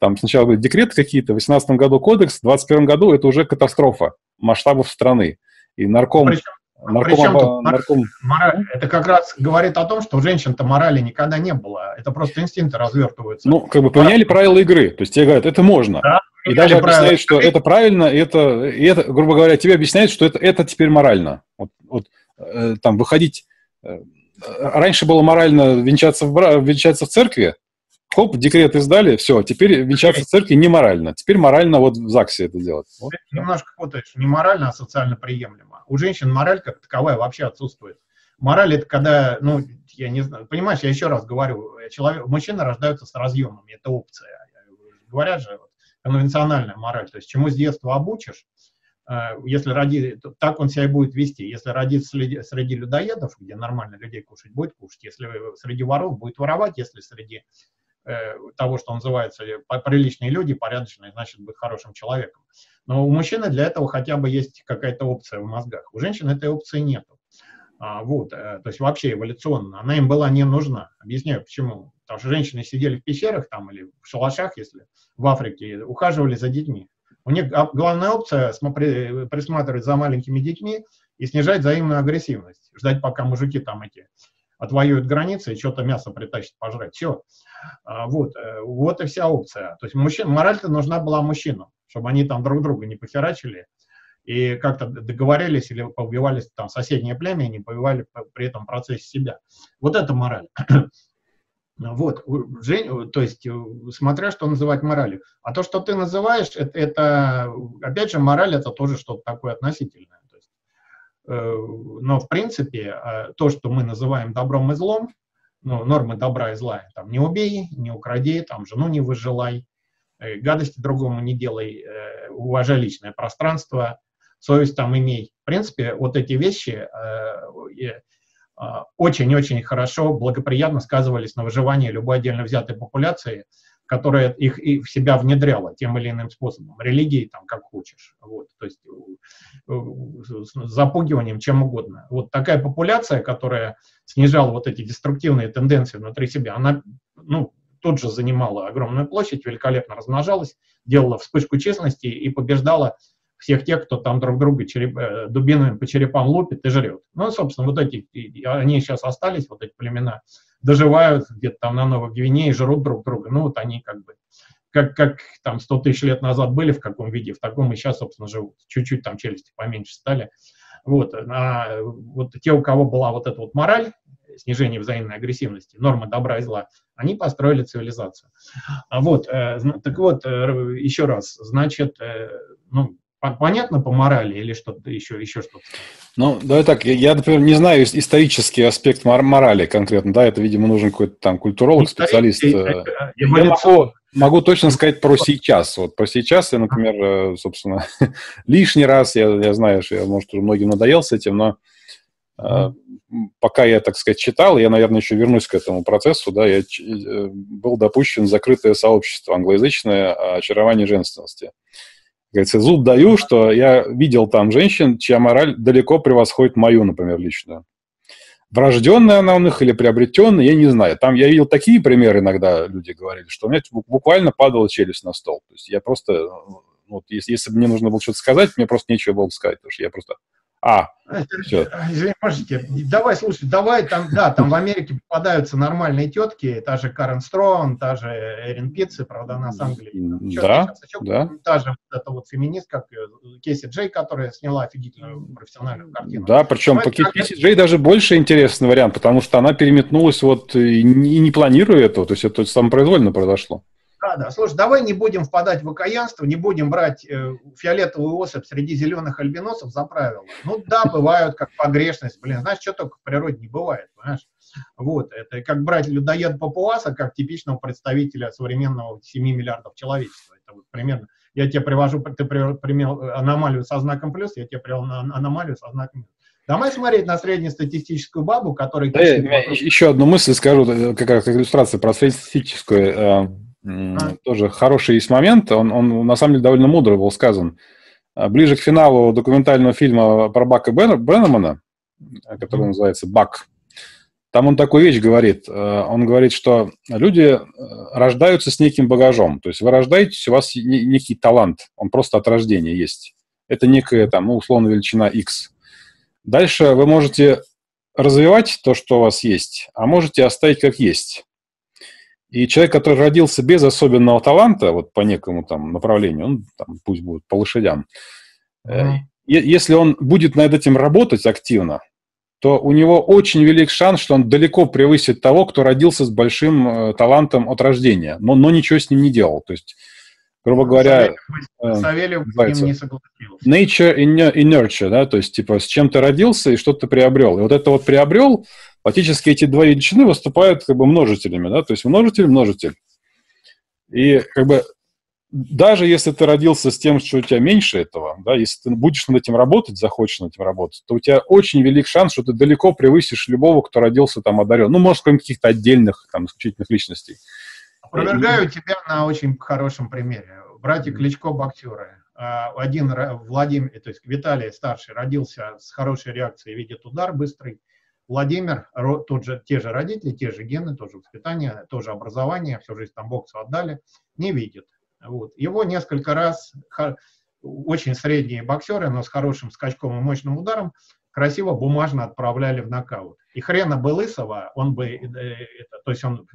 там сначала были декреты какие-то, в восемнадцатом году кодекс, в двадцать первом году это уже катастрофа масштабов страны. И нарком... Причем, нарком, причем оба, нарком... мораль, это как раз говорит о том, что у женщин-то морали никогда не было. Это просто инстинкты развертываются. Ну, как бы поменяли правила игры. То есть тебе говорят, это можно. Да, и даже объясняют, что это правильно, и это, и это, грубо говоря, тебе объясняют, что это, это теперь морально. Вот, вот э, там выходить... Э, Раньше было морально венчаться в, бра... венчаться в церкви, хоп, декрет издали, все, теперь венчаться в церкви не морально. Теперь морально вот в ЗАГСе это делать. Вот. Немножко путаешь, не морально, а социально приемлемо. У женщин мораль как таковая вообще отсутствует. Мораль это когда, ну, я не знаю, понимаешь, я еще раз говорю, человек, мужчины рождаются с разъемами, это опция. Говорят же, конвенциональная мораль, то есть чему с детства обучишь, если роди, так он себя и будет вести. Если родится среди, среди людоедов, где нормально людей кушать, будет кушать. Если среди воров, будет воровать. Если среди э, того, что называется приличные люди, порядочные, значит, будет хорошим человеком. Но у мужчины для этого хотя бы есть какая-то опция в мозгах. У женщин этой опции нет. А, вот, э, то есть вообще эволюционно. Она им была не нужна. Объясняю, почему. Потому что женщины сидели в пещерах там, или в шалашах, если в Африке, ухаживали за детьми. У них главная опция – присматривать за маленькими детьми и снижать взаимную агрессивность. Ждать, пока мужики там эти отвоюют границы и что-то мясо притащат пожрать. Все. Вот. Вот и вся опция. То есть мужчин, мораль-то нужна была мужчинам, чтобы они там друг друга не похерачили и как-то договорились или поубивались там соседнее племя и не поубивали при этом процессе себя. Вот это мораль. Вот, Жень, то есть, смотря что называть моралью. А то, что ты называешь, это, это опять же, мораль это тоже что-то такое относительное. То есть, э, но, в принципе, э, то, что мы называем добром и злом, ну, нормы добра и зла, там, не убей, не укради, там, жену не выжилай, э, гадости другому не делай, э, уважай личное пространство, совесть там имей. В принципе, вот эти вещи... Э, э, очень-очень хорошо, благоприятно сказывались на выживании любой отдельно взятой популяции, которая их и в себя внедряла тем или иным способом, религией, там, как хочешь, вот, то есть с запугиванием, чем угодно. Вот такая популяция, которая снижала вот эти деструктивные тенденции внутри себя, она, ну, тут же занимала огромную площадь, великолепно размножалась, делала вспышку честности и побеждала всех тех, кто там друг друга череп, дубинами по черепам лупит и жрет. Ну, собственно, вот эти, они сейчас остались, вот эти племена, доживают где-то там на Новой Гвинее и жрут друг друга. Ну, вот они как бы, как, как там сто тысяч лет назад были в каком виде, в таком и сейчас, собственно, живут. Чуть-чуть там челюсти поменьше стали. Вот, а вот те, у кого была вот эта вот мораль, снижение взаимной агрессивности, нормы добра и зла, они построили цивилизацию. А вот, э, так вот, э, еще раз, значит, э, ну, понятно по морали или что-то еще, еще что-то? Ну, давай так, я, я, например, не знаю исторический аспект мор морали конкретно, да, это, видимо, нужен какой-то там культуролог, специалист. Я могу, могу точно сказать про сейчас, вот про сейчас я, например, собственно, лишний раз, я, я знаю, что я, может, уже многим надоел с этим, но mm-hmm. пока я, так сказать, читал, я, наверное, еще вернусь к этому процессу, да, я был допущен в закрытое сообщество англоязычное «Очарование женственности». Говорится, зуб даю, что я видел там женщин, чья мораль далеко превосходит мою, например, личную. Врожденная она у них или приобретенная, я не знаю. Там я видел такие примеры иногда, люди говорили, что у меня буквально падала челюсть на стол. То есть я просто, вот, если, если бы мне нужно было что-то сказать, мне просто нечего было сказать, потому что я просто А, все. Извините, можете, давай, слушай, давай, там, да, там в Америке попадаются нормальные тетки, та же Карен Строн, та же Эрин Пицца, правда, она с Англии. Да, да. Та же вот эта вот феминистка, как Кейси Джей, которая сняла офигительную профессиональную картину. Да, причем по Кейси Джей даже больше интересный вариант, потому что она переметнулась вот и не планируя этого, то есть это самопроизвольно произошло. Да, да. Слушай, давай не будем впадать в окаянство, не будем брать э, фиолетовую особь среди зеленых альбиносов за правило. Ну да, бывают как погрешность, блин, знаешь, что только в природе не бывает, понимаешь? Вот, это как брать людоеда-папуаса, как типичного представителя современного семи миллиардов человечества. Это вот примерно, я тебе привожу, ты примел аномалию со знаком плюс, я тебе привел аномалию со знаком минус. Давай смотреть на среднестатистическую бабу, которая... Да, еще одну мысль скажу, как, как иллюстрация про среднестатистическую... Э... А. Тоже хороший есть момент, он, он на самом деле довольно мудро был сказан. Ближе к финалу документального фильма про Бака Бреннемана, который mm-hmm. называется «Бак», там он такую вещь говорит. Он говорит, что люди рождаются с неким багажом. То есть вы рождаетесь, у вас некий талант, он просто от рождения есть. Это некая, там, ну, условно, величина X. Дальше вы можете развивать то, что у вас есть, а можете оставить как есть. И человек, который родился без особенного таланта, вот по некому там направлению, он, там, пусть будет по лошадям, mm-hmm. э, если он будет над этим работать активно, то у него очень велик шанс, что он далеко превысит того, кто родился с большим э, талантом от рождения, но, но ничего с ним не делал. То есть, грубо говоря... Савельев э, с ним не согласился. Nature и nurture, да, то есть, типа, с чем ты родился и что ты приобрел. И вот это вот приобрел... Фактически эти два величины выступают как бы множителями, да, то есть множитель, множитель. И как бы даже если ты родился с тем, что у тебя меньше этого, да, если ты будешь над этим работать, захочешь над этим работать, то у тебя очень велик шанс, что ты далеко превысишь любого, кто родился там одарен. Ну, может, кроме каких-то отдельных, там, исключительных личностей. Опровергаю И... тебя на очень хорошем примере. Братья Кличко боксеры. Один Владимир, то есть Виталий старший, родился с хорошей реакцией, видит удар быстрый. Владимир, тот же, те же родители, те же гены, тоже воспитание, тоже образование, всю жизнь там боксу отдали, не видит. Вот. Его несколько раз очень средние боксеры, но с хорошим скачком и мощным ударом, красиво бумажно отправляли в нокаут. И хрена бы лысого, он бы, это, то есть он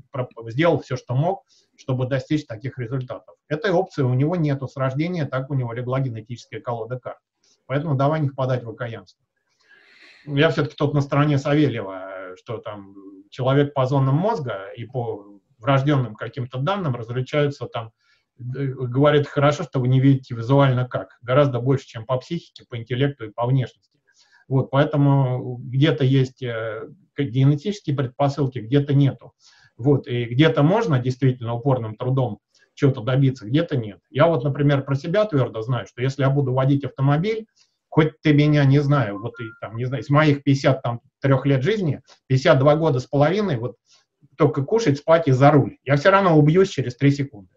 сделал все, что мог, чтобы достичь таких результатов. Этой опции у него нету с рождения, так у него легла генетическая колода карт. Поэтому давай не впадать в окаянство. Я все-таки тот на стороне Савельева, что там человек по зонам мозга и по врожденным каким-то данным различаются там, говорит, хорошо, что вы не видите визуально как, гораздо больше, чем по психике, по интеллекту и по внешности. Вот, поэтому где-то есть генетические предпосылки, где-то нету. Вот, и где-то можно действительно упорным трудом чего-то добиться, где-то нет. Я вот, например, про себя твердо знаю, что если я буду водить автомобиль, хоть ты меня не знаю, вот и, там, не знаю, из моих пятидесяти трёх лет жизни, пятьдесят два года с половиной, вот только кушать, спать и за руль. Я все равно убьюсь через три секунды.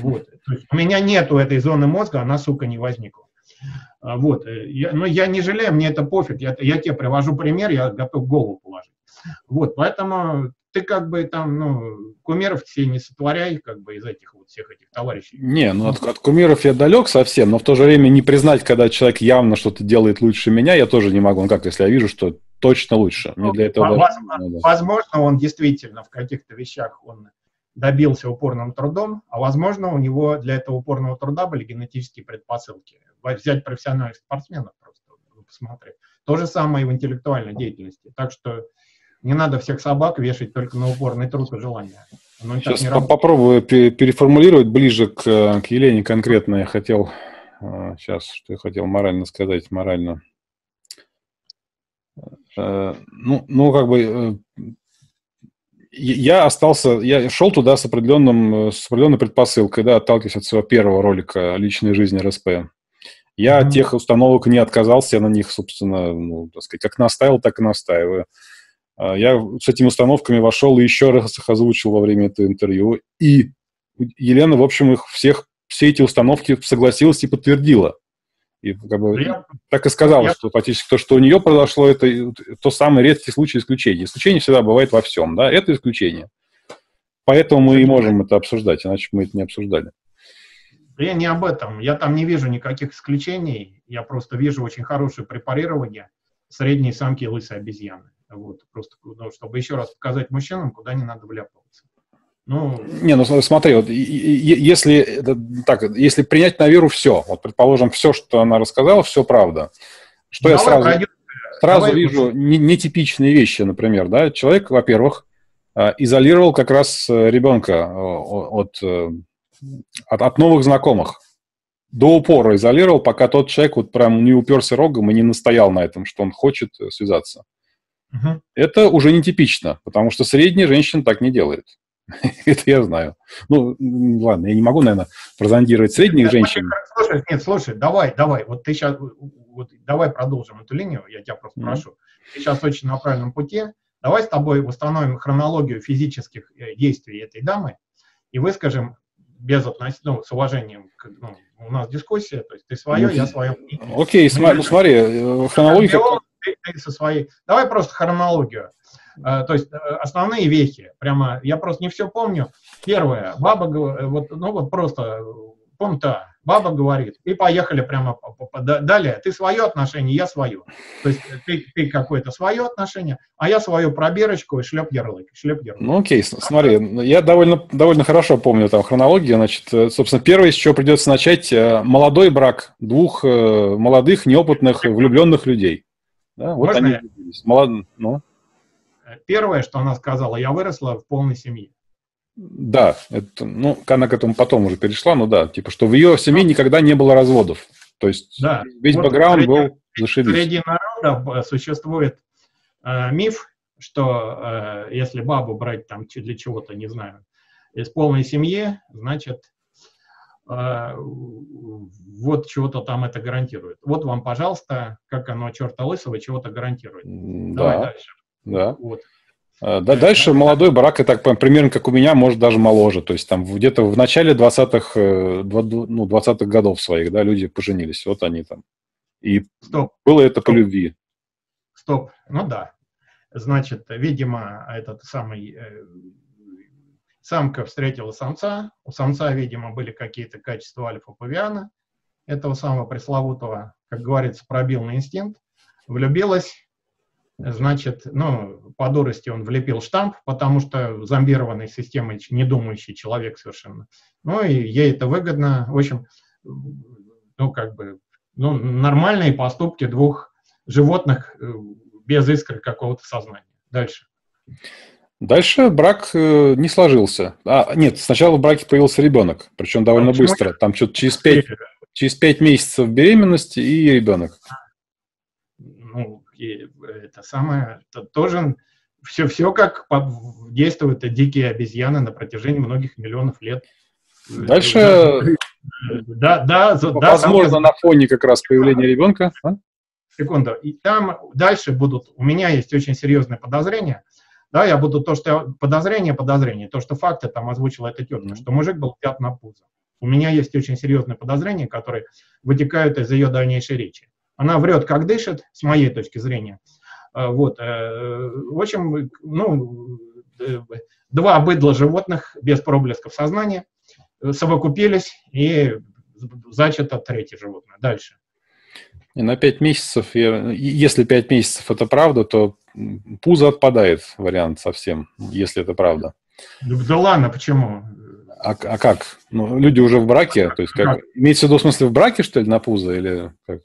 Вот. То есть у меня нету этой зоны мозга, она, сука, не возникла. Вот. Я, но я не жалею, мне это пофиг. Я, я тебе привожу пример, я готов голову положить. Вот, поэтому ты как бы там, ну, кумиров все не сотворяй, как бы из этих вот всех этих товарищей. Не, ну от, от кумиров я далек совсем, но в то же время не признать, когда человек явно что-то делает лучше меня, я тоже не могу. Ну как, если я вижу, что точно лучше. Мне для этого возможно, даже... возможно, он действительно в каких-то вещах он добился упорным трудом, а возможно, у него для этого упорного труда были генетические предпосылки. Взять профессиональных спортсменов просто, посмотреть. То же самое и в интеллектуальной деятельности. Так что не надо всех собак вешать только на упорный труд и желание. Оно сейчас не попробую переформулировать ближе к, к Елене конкретно. Я хотел, сейчас, что я хотел морально сказать, морально. Ну, ну как бы, я остался, я шел туда с, определенным, с определенной предпосылкой, да, отталкиваясь от своего первого ролика о личной жизни эр эс пэ. Я от mm-hmm. тех установок не отказался, я на них, собственно, ну, так сказать, как настаивал, так и настаиваю. Я с этими установками вошел и еще раз их озвучил во время этого интервью. И Елена, в общем, их всех, все эти установки согласилась и подтвердила. И как бы, я, так и сказала, я... что фактически то, что у нее произошло, это то самый редкий случай исключения. Исключение всегда бывает во всем, да, это исключение. Поэтому мы и можем это обсуждать, иначе мы это не обсуждали. Но я не об этом. Я там не вижу никаких исключений. Я просто вижу очень хорошее препарирование средней самки лысой обезьяны. Вот, просто, ну, чтобы еще раз показать мужчинам, куда не надо вляпываться. Ну... Не, ну смотри, вот, если, так, если принять на веру все, вот, предположим, все, что она рассказала, все правда. Что давай я сразу, пройдем, сразу давай вижу не, нетипичные вещи, например, да? Человек, во-первых, изолировал как раз ребенка от, от, от новых знакомых. До упора изолировал, пока тот человек вот прям не уперся рогом и не настоял на этом, что он хочет связаться. Угу. Это уже нетипично, потому что средняя женщина так не делает. Это я знаю. Ну, ладно, я не могу, наверное, прозондировать средних женщин. Слушай, нет, слушай, давай, давай, вот ты сейчас, вот давай продолжим эту линию, я тебя просто прошу. Ты сейчас очень на правильном пути. Давай с тобой восстановим хронологию физических действий этой дамы и выскажем без относительно, ну, с уважением, ну, у нас дискуссия, то есть ты свое, ну, я свое. Окей, ну смотри, хронология... Ты, ты со своей... Давай просто хронологию. Uh, то есть основные вехи, прямо, я просто не все помню. Первое, баба, вот, ну вот просто, пункта, баба говорит, и поехали прямо далее, ты свое отношение, я свое. То есть ты, ты какое-то свое отношение, а я свою пробирочку и шлеп ярлык, шлеп ярлык. Ну окей, смотри, я довольно, довольно хорошо помню там хронологию, значит, собственно, первое, с чего придется начать, молодой брак двух молодых, неопытных, влюбленных людей. Да, вот они влюбились. Молод... Ну. Первое, что она сказала, я выросла в полной семье. Да, это, ну, она к этому потом уже перешла, ну да, типа, что в ее семье никогда не было разводов. То есть да, весь вот бэкграунд среди, был зашибись. Среди народа существует э, миф, что э, если бабу брать там для чего-то, не знаю, из полной семьи, значит, э, вот чего-то там это гарантирует. Вот вам, пожалуйста, как оно черта лысого чего-то гарантирует. Да. Давай дальше. Да. Вот. Да, дальше молодой брак, и так примерно как у меня, может, даже моложе. То есть там где-то в начале двадцатых, ну, двадцатых годов своих, да, люди поженились. Вот они там. И Стоп. было это Стоп. по любви. Стоп. Ну да. Значит, видимо, этот самый э, самка встретила самца. У самца, видимо, были какие-то качества альфа-павиана, этого самого пресловутого, как говорится, пробил на инстинкт, влюбилась. Значит, ну, по дурости он влепил штамп, потому что зомбированной системой недумающий человек совершенно. Ну, и ей это выгодно. В общем, ну, как бы, ну, нормальные поступки двух животных без искры какого-то сознания. Дальше. Дальше брак не сложился. А, нет, сначала в браке появился ребенок, причем довольно Почему? быстро. Там что-то через пять, через пять месяцев беременности и ребенок. Ну, и это самое, это тоже все, все как действуют дикие обезьяны на протяжении многих миллионов лет. Дальше, да, да, да, возможно, там... на фоне как раз появления ребенка. А? Секунду. И там дальше будут, у меня есть очень серьезные подозрения, да, я буду то, что подозрение, подозрение, то, что факты там озвучила эта тетка, что мужик был взят на пузо. У меня есть очень серьезные подозрения, которые вытекают из ее дальнейшей речи. Она врет, как дышит, с моей точки зрения. Вот. В общем, ну, два быдла животных без проблесков сознания совокупились, и зачато третье животное. Дальше. И на пять месяцев, если пять месяцев это правда, то пузо отпадает вариант совсем, если это правда. Да ладно, почему? А, а как? Ну, люди уже в браке, то есть как? Как? Имеется в виду, в смысле, в браке, что ли, на пузо, или как?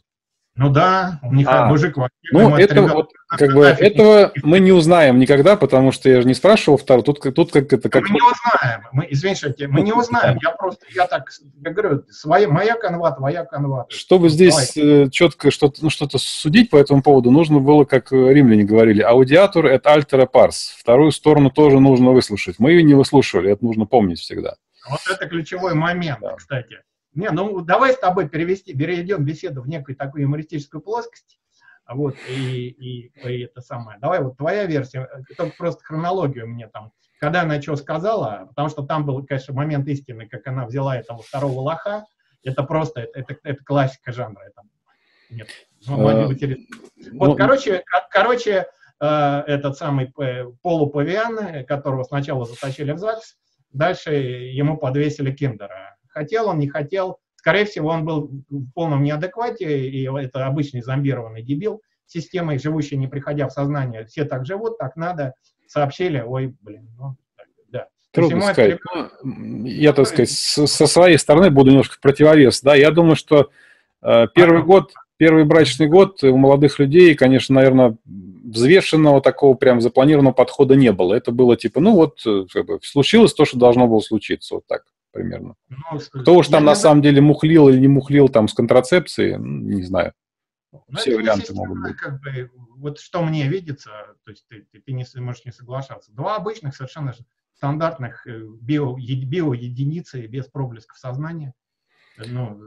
Ну да, у них а, мужик вообще. Ну, это, ребят, вот, как бы, этого мы не узнаем никогда, потому что я же не спрашивал второго. Тут, тут как это... Как... Мы не узнаем, мы, извините, мы не узнаем. Я просто, я так, я говорю, своя, моя канва, твоя канва. Чтобы здесь Давай. четко что-то, ну, что-то судить по этому поводу, нужно было, как римляне говорили, аудиатор et altera pars. Вторую сторону тоже нужно выслушать. Мы ее не выслушивали, это нужно помнить всегда. Вот это ключевой момент, да. Кстати. Не, ну давай с тобой перевести, перейдем беседу в некую такую юмористическую плоскость. Вот, и, и, и это самое. Давай вот твоя версия, только просто хронологию мне там, когда она что сказала, потому что там был, конечно, момент истины, как она взяла этого второго лоха, это просто, это, это, это классика жанра. Это, нет, а, вот, ну, короче, короче э, этот самый полупавиан, которого сначала затащили в ЗАГС, дальше ему подвесили киндера. Хотел он, не хотел, Скорее всего, он был в полном неадеквате, и это обычный зомбированный дебил системой, живущий, не приходя в сознание. Все так живут, так надо. Сообщили, ой, блин, ну, да. Трудно есть, сказать. Это... Я, так сказать, со своей стороны буду немножко в противовес. Да? Я думаю, что э, первый а, год, первый брачный год у молодых людей, конечно, наверное, взвешенного такого прям запланированного подхода не было. Это было типа, ну вот, как бы, случилось то, что должно было случиться, вот так. Примерно. Ну, кто уж там не на не самом деле мухлил или не мухлил там с контрацепцией, не знаю. Все варианты могут быть. Как бы, вот что мне видится, то есть ты, ты, ты не, можешь не соглашаться. Два обычных, совершенно стандартных био, биоединицы без проблесков сознания, ну,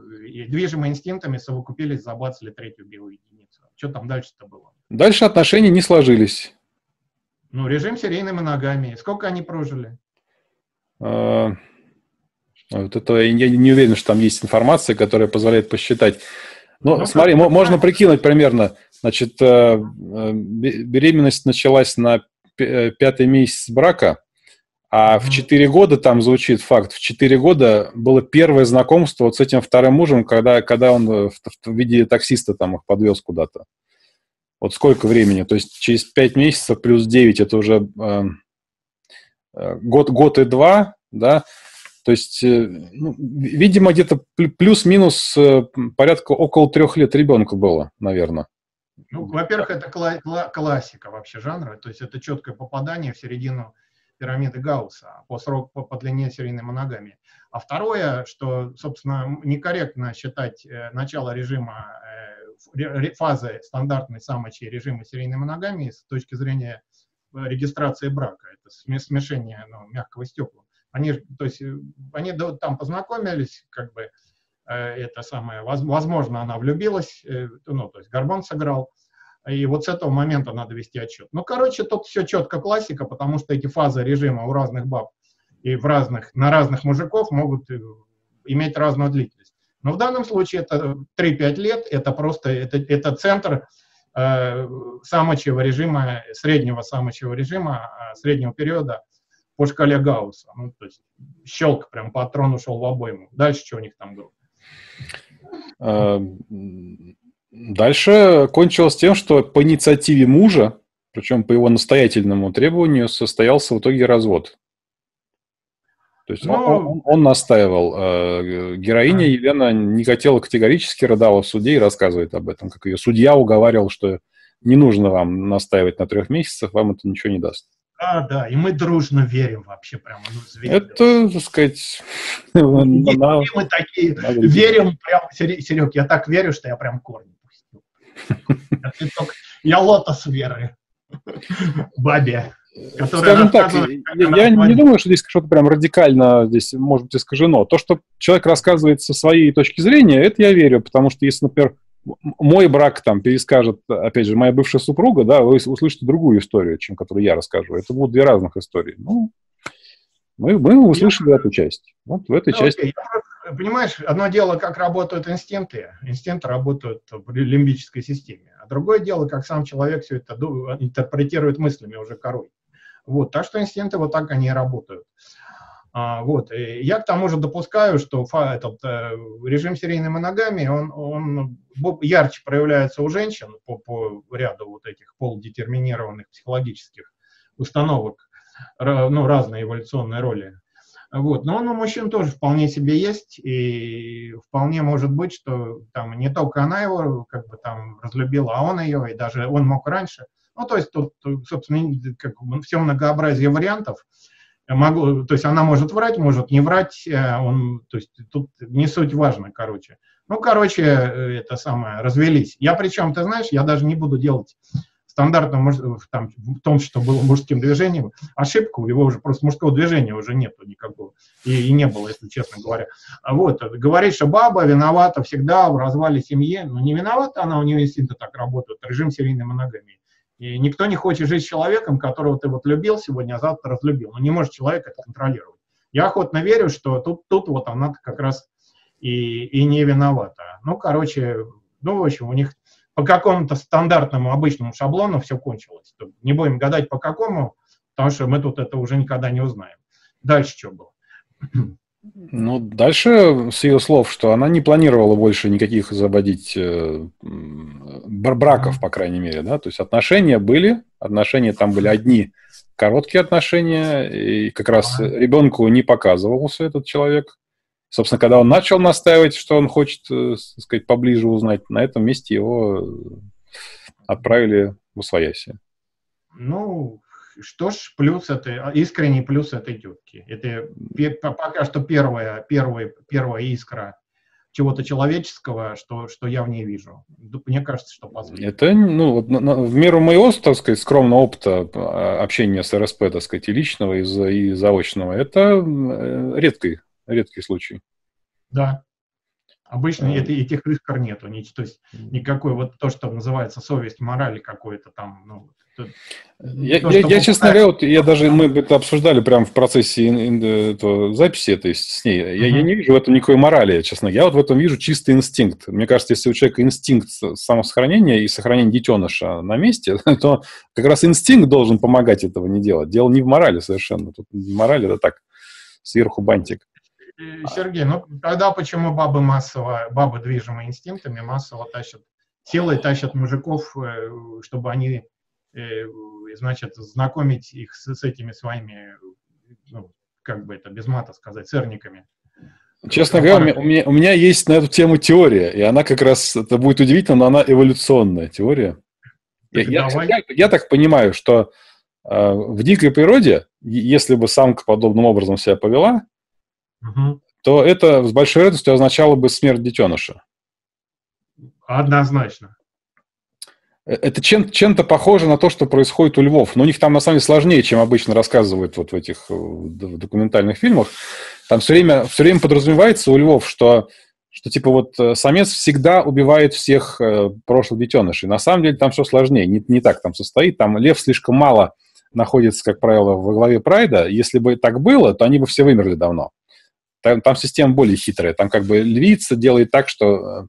движимые инстинктами, совокупились, забацали третью биоединицу. Что там дальше-то было? Дальше отношения не сложились. Ну, режим серийной моногамии. Сколько они прожили? А... Вот это, я не уверен, что там есть информация, которая позволяет посчитать. Но, ну, смотри, как-то... можно прикинуть примерно. Значит, беременность началась на пятый месяц брака, а mm-hmm. в четыре года, там звучит факт, в четыре года было первое знакомство вот с этим вторым мужем, когда, когда он в, в виде таксиста там их подвез куда-то. Вот сколько времени? То есть через пять месяцев плюс девять, это уже э, год, год и два, да? То есть, ну, видимо, где-то плюс-минус порядка около трех лет ребенку было, наверное. Ну, во-первых, это кла- кла- классика вообще жанра, то есть это четкое попадание в середину пирамиды Гаусса по сроку, по, по длине серийной моногамии. А второе, что, собственно, некорректно считать э, начало режима, э, фазы стандартной самочи режима серийной моногамии с точки зрения регистрации брака. Это смешение, ну, мягкого с теплым. Они, то есть, они там познакомились, как бы, э, это самое, возможно, она влюбилась, э, ну, то есть гормон сыграл, и вот с этого момента надо вести отчет. Ну, короче, тут все четко классика, потому что эти фазы режима у разных баб и в разных, на разных мужиков могут иметь разную длительность. Но в данном случае это три-пять лет, это просто, это, это центр э, самочьего режима, среднего самочьего режима, среднего периода, по шкале Гаусса. Ну, то есть щелк, прям патрон ушел в обойму. Дальше что у них там было? Дальше кончилось тем, что по инициативе мужа, причем по его настоятельному требованию, состоялся в итоге развод. То есть Но... он, он, он настаивал. Героиня Елена не хотела категорически, рыдала в суде и рассказывает об этом, как ее судья уговаривал, что не нужно вам настаивать на трех месяцах, вам это ничего не даст. Да, да, и мы дружно верим вообще прямо. Ну, это, так сказать... И, она... и мы такие надо верим прямо, Серег, я так верю, что я прям корни пустил. Я лотос веры. Бабе. Скажем так, я не думаю, что здесь что-то прям радикально, здесь, может быть, искажено. То, что человек рассказывает со своей точки зрения, это я верю, потому что если, например, мой брак там перескажет, опять же, моя бывшая супруга, да, вы услышите другую историю, чем которую я расскажу. Это будут две разных истории. Ну, мы, мы услышали я... эту часть. Вот в этой да, части. Окей. Я, понимаешь, одно дело, как работают инстинкты. Инстинкты работают в лимбической системе. А другое дело, как сам человек все это интерпретирует мыслями уже корой. Вот. Так что инстинкты вот так они и работают. А, вот. И я к тому же допускаю, что фа, этот, э, режим серийной моногамии, он, он ярче проявляется у женщин по, по ряду вот этих полудетерминированных психологических установок, р, ну, разные эволюционные роли. Вот. Но он у мужчин тоже вполне себе есть, и вполне может быть, что там не только она его как бы там разлюбила, а он ее, и даже он мог раньше. Ну, то есть тут, собственно, как, все многообразие вариантов. Могу, то есть она может врать, может не врать, он, то есть тут не суть важно, короче. Ну, короче, это самое, развелись. Я причем, ты знаешь, я даже не буду делать стандартно там, в том, что было мужским движением, ошибку, его уже просто мужского движения уже нету никакого, и, и не было, если честно говоря. Вот, говорит, что баба виновата всегда в развале семьи, но не виновата она, у нее инстинкты так работают, режим серийной моногамии. И никто не хочет жить с человеком, которого ты вот любил сегодня, а завтра разлюбил. Но не может человек это контролировать. Я охотно верю, что тут, тут вот она как раз и, и не виновата. Ну, короче, ну, в общем, у них по какому-то стандартному обычному шаблону все кончилось. Не будем гадать по какому, потому что мы тут это уже никогда не узнаем. Дальше что было? Ну, дальше с ее слов, что она не планировала больше никаких заводить э, браков, по крайней мере, да, то есть отношения были, отношения там были одни короткие отношения, и как раз ребенку не показывался этот человек. Собственно, когда он начал настаивать, что он хочет, так сказать, поближе узнать, на этом месте его отправили в освояси. Ну, что ж, плюс это, искренний плюс этой тетки. Это пока что первая, первая, первая искра чего-то человеческого, что, что я в ней вижу. Мне кажется, что позволит. Это, ну, в меру моего, так сказать, скромного опыта общения с эр эс пэ, так сказать, и личного, и заочного, это редкий, редкий случай. Да. Обычно а... это, этих искр нету. То есть никакой вот то, что называется совесть, мораль какой-то там, ну, Я, то, я, я честно говоря, вот, я даже, мы это обсуждали прямо в процессе ин, ин, этого, записи этой с ней, uh-huh. я, я не вижу в этом никакой морали, честно. Я вот в этом вижу чистый инстинкт. Мне кажется, если у человека инстинкт самосохранения и сохранения детеныша на месте, то как раз инстинкт должен помогать этого не делать. Дело не в морали совершенно. Тут мораль — это так, сверху бантик. Сергей, ну тогда почему бабы массово, бабы движимы инстинктами массово тащат, силой тащат мужиков, чтобы они... значит, знакомить их с, с этими своими, ну, как бы это без мата сказать, сырниками. Честно говоря, у меня, у меня есть на эту тему теория, и она как раз, это будет удивительно, но она эволюционная теория. Я, я, я, я так понимаю, что э, в дикой природе, если бы самка подобным образом себя повела, угу. то это с большой вероятностью означало бы смерть детеныша. Однозначно. Это чем, чем-то похоже на то, что происходит у львов. Но у них там, на самом деле, сложнее, чем обычно рассказывают вот в этих в документальных фильмах. Там все время, все время подразумевается у львов, что, что типа вот самец всегда убивает всех э, прошлых детенышей. На самом деле там все сложнее. Не, не так там состоит. Там лев слишком мало находится, как правило, во главе прайда. Если бы так было, то они бы все вымерли давно. Там, там система более хитрая. Там как бы львица делает так, что...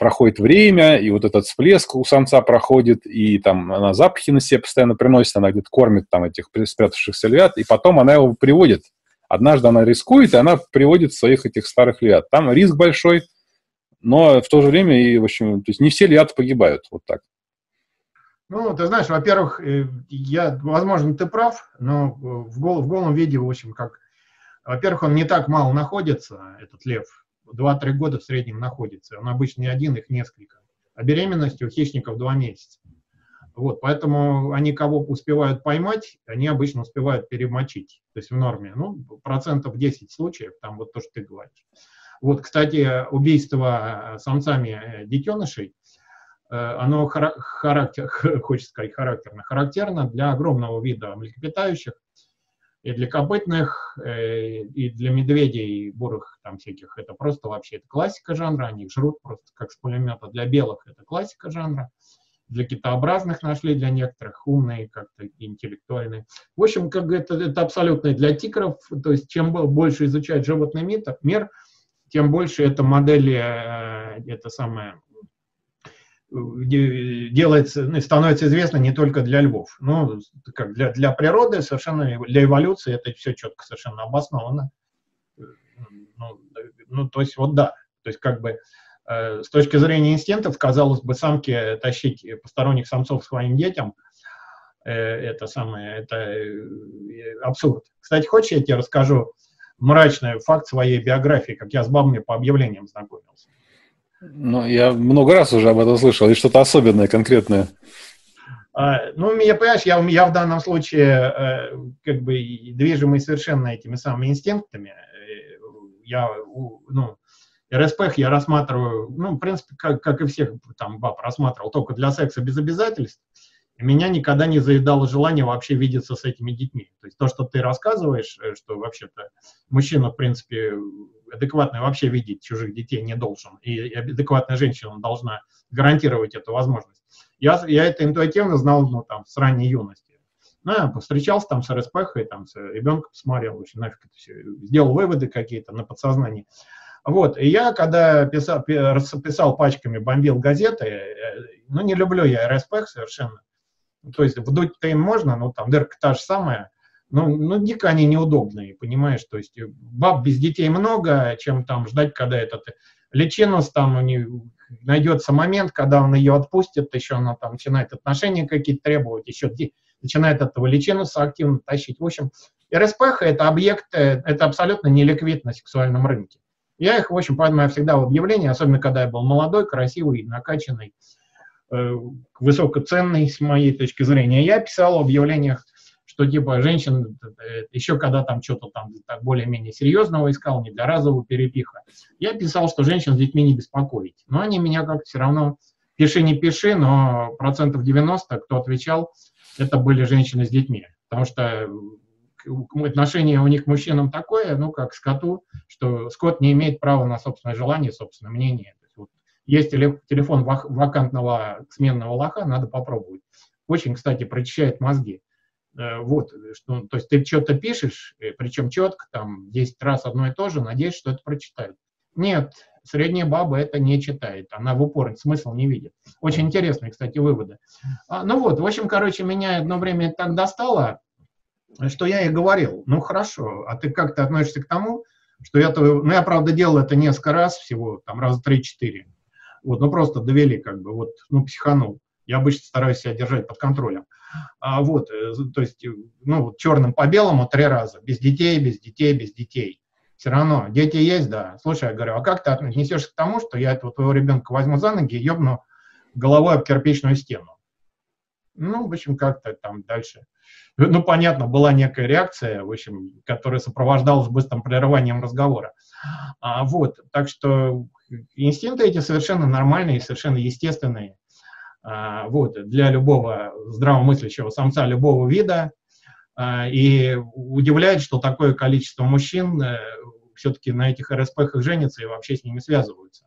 проходит время, и вот этот всплеск у самца проходит, и там она запахи на себе постоянно приносит, она где-то кормит там этих спрятавшихся львят, и потом она его приводит. Однажды она рискует, и она приводит своих этих старых львят. Там риск большой, но в то же время, и, в общем, то есть не все львята погибают вот так. Ну, ты знаешь, во-первых, я, возможно, ты прав, но в, гол, в голом виде, в общем, как... Во-первых, он не так мало находится, этот лев, два-три года в среднем находится. Он обычно не один, их несколько. А беременность у хищников два месяца. Вот, поэтому они кого успевают поймать, они обычно успевают перемочить. То есть в норме, ну, процентов десять случаев, там вот то, что ты говоришь. Вот, кстати, убийство самцами детенышей, оно характер, хочется сказать, характерно, характерно для огромного вида млекопитающих, и для копытных, и для медведей, и бурых там всяких. Это просто вообще это классика жанра, они их жрут просто как с пулемета. Для белых это классика жанра, для китообразных нашли, для некоторых умные, как-то интеллектуальные. В общем, как это, это абсолютно для тигров, то есть чем больше изучать животный мир, тем больше эта модель, это самое, делается, становится известно не только для львов. Ну, как для, для природы, совершенно для эволюции это все четко совершенно обосновано. Ну, ну то есть вот да. То есть как бы э, с точки зрения инстинктов, казалось бы, самки тащить посторонних самцов своим детям, э, это самое, это э, абсурд. Кстати, хочешь, я тебе расскажу мрачный факт своей биографии, как я с бабами по объявлениям знакомился. Ну, я много раз уже об этом слышал, и что-то особенное, конкретное. А, ну, я, понимаешь, я, я в данном случае э, как бы движимый совершенно этими самыми инстинктами. Я, ну, эр эс пэ я рассматриваю, ну, в принципе, как, как и всех там баб рассматривал, только для секса без обязательств. И меня никогда не заедало желание вообще видеться с этими детьми. То есть то, что ты рассказываешь, что вообще-то мужчина, в принципе, адекватно вообще видеть чужих детей не должен, и адекватная женщина должна гарантировать эту возможность. Я, я это интуитивно знал, ну, там, с ранней юности. Ну, я повстречался там с эр эс пэ, там, с ребенком посмотрел, в общем, нафиг это все, сделал выводы какие-то на подсознании. Вот, и я, когда писал, расписал пачками, бомбил газеты, ну, не люблю я эр эс пэ совершенно. То есть вдуть-то им можно, но там дырка та же самая, Ну, ну, дико они неудобные, понимаешь, то есть баб без детей много, чем там ждать, когда этот личинус, там у них найдется момент, когда он ее отпустит, еще она там начинает отношения какие-то требовать, еще начинает этого личинуса активно тащить. В общем, РСПХ — это объекты, это абсолютно неликвид на сексуальном рынке. Я их, в общем, поэтому я всегда в объявлении, особенно когда я был молодой, красивый, накачанный, э, высокоценный, с моей точки зрения, я писал в объявлениях, что типа женщин, еще когда там что-то там более-менее серьезного искал, не для разового перепиха, я писал, что женщин с детьми не беспокоить. Но они меня как-то все равно, пиши, не пиши, но процентов девяносто, кто отвечал, это были женщины с детьми. Потому что отношение у них к мужчинам такое, ну, как к скоту, что скот не имеет права на собственное желание, собственное мнение. То есть, вот, есть телефон вакантного сменного лоха, надо попробовать. Очень, кстати, прочищает мозги. Вот, что, то есть ты что-то пишешь, причем четко, там, десять раз одно и то же, надеюсь, что это прочитают. Нет, средняя баба это не читает, она в упор смысл не видит. Очень интересные, кстати, выводы. А, ну вот, в общем, короче, меня одно время так достало, что я и говорил, ну хорошо, а ты как-то относишься к тому, что я, ну я, правда, делал это несколько раз всего, там, раз три-четыре, вот, ну просто довели, как бы, вот, ну психанул. Я обычно стараюсь себя держать под контролем. А вот, то есть, ну, вот черным по белому три раза. Без детей, без детей, без детей. Все равно, дети есть, да. Слушай, я говорю, а как ты отнесешься к тому, что я этого твоего ребенка возьму за ноги и ебну головой об кирпичную стену? Ну, в общем, как-то там дальше. Ну, понятно, была некая реакция, в общем, которая сопровождалась быстрым прерыванием разговора. А вот, так что инстинкты эти совершенно нормальные, совершенно естественные. Вот, для любого здравомыслящего самца любого вида. И удивляет, что такое количество мужчин все-таки на этих РСПхах женятся и вообще с ними связываются.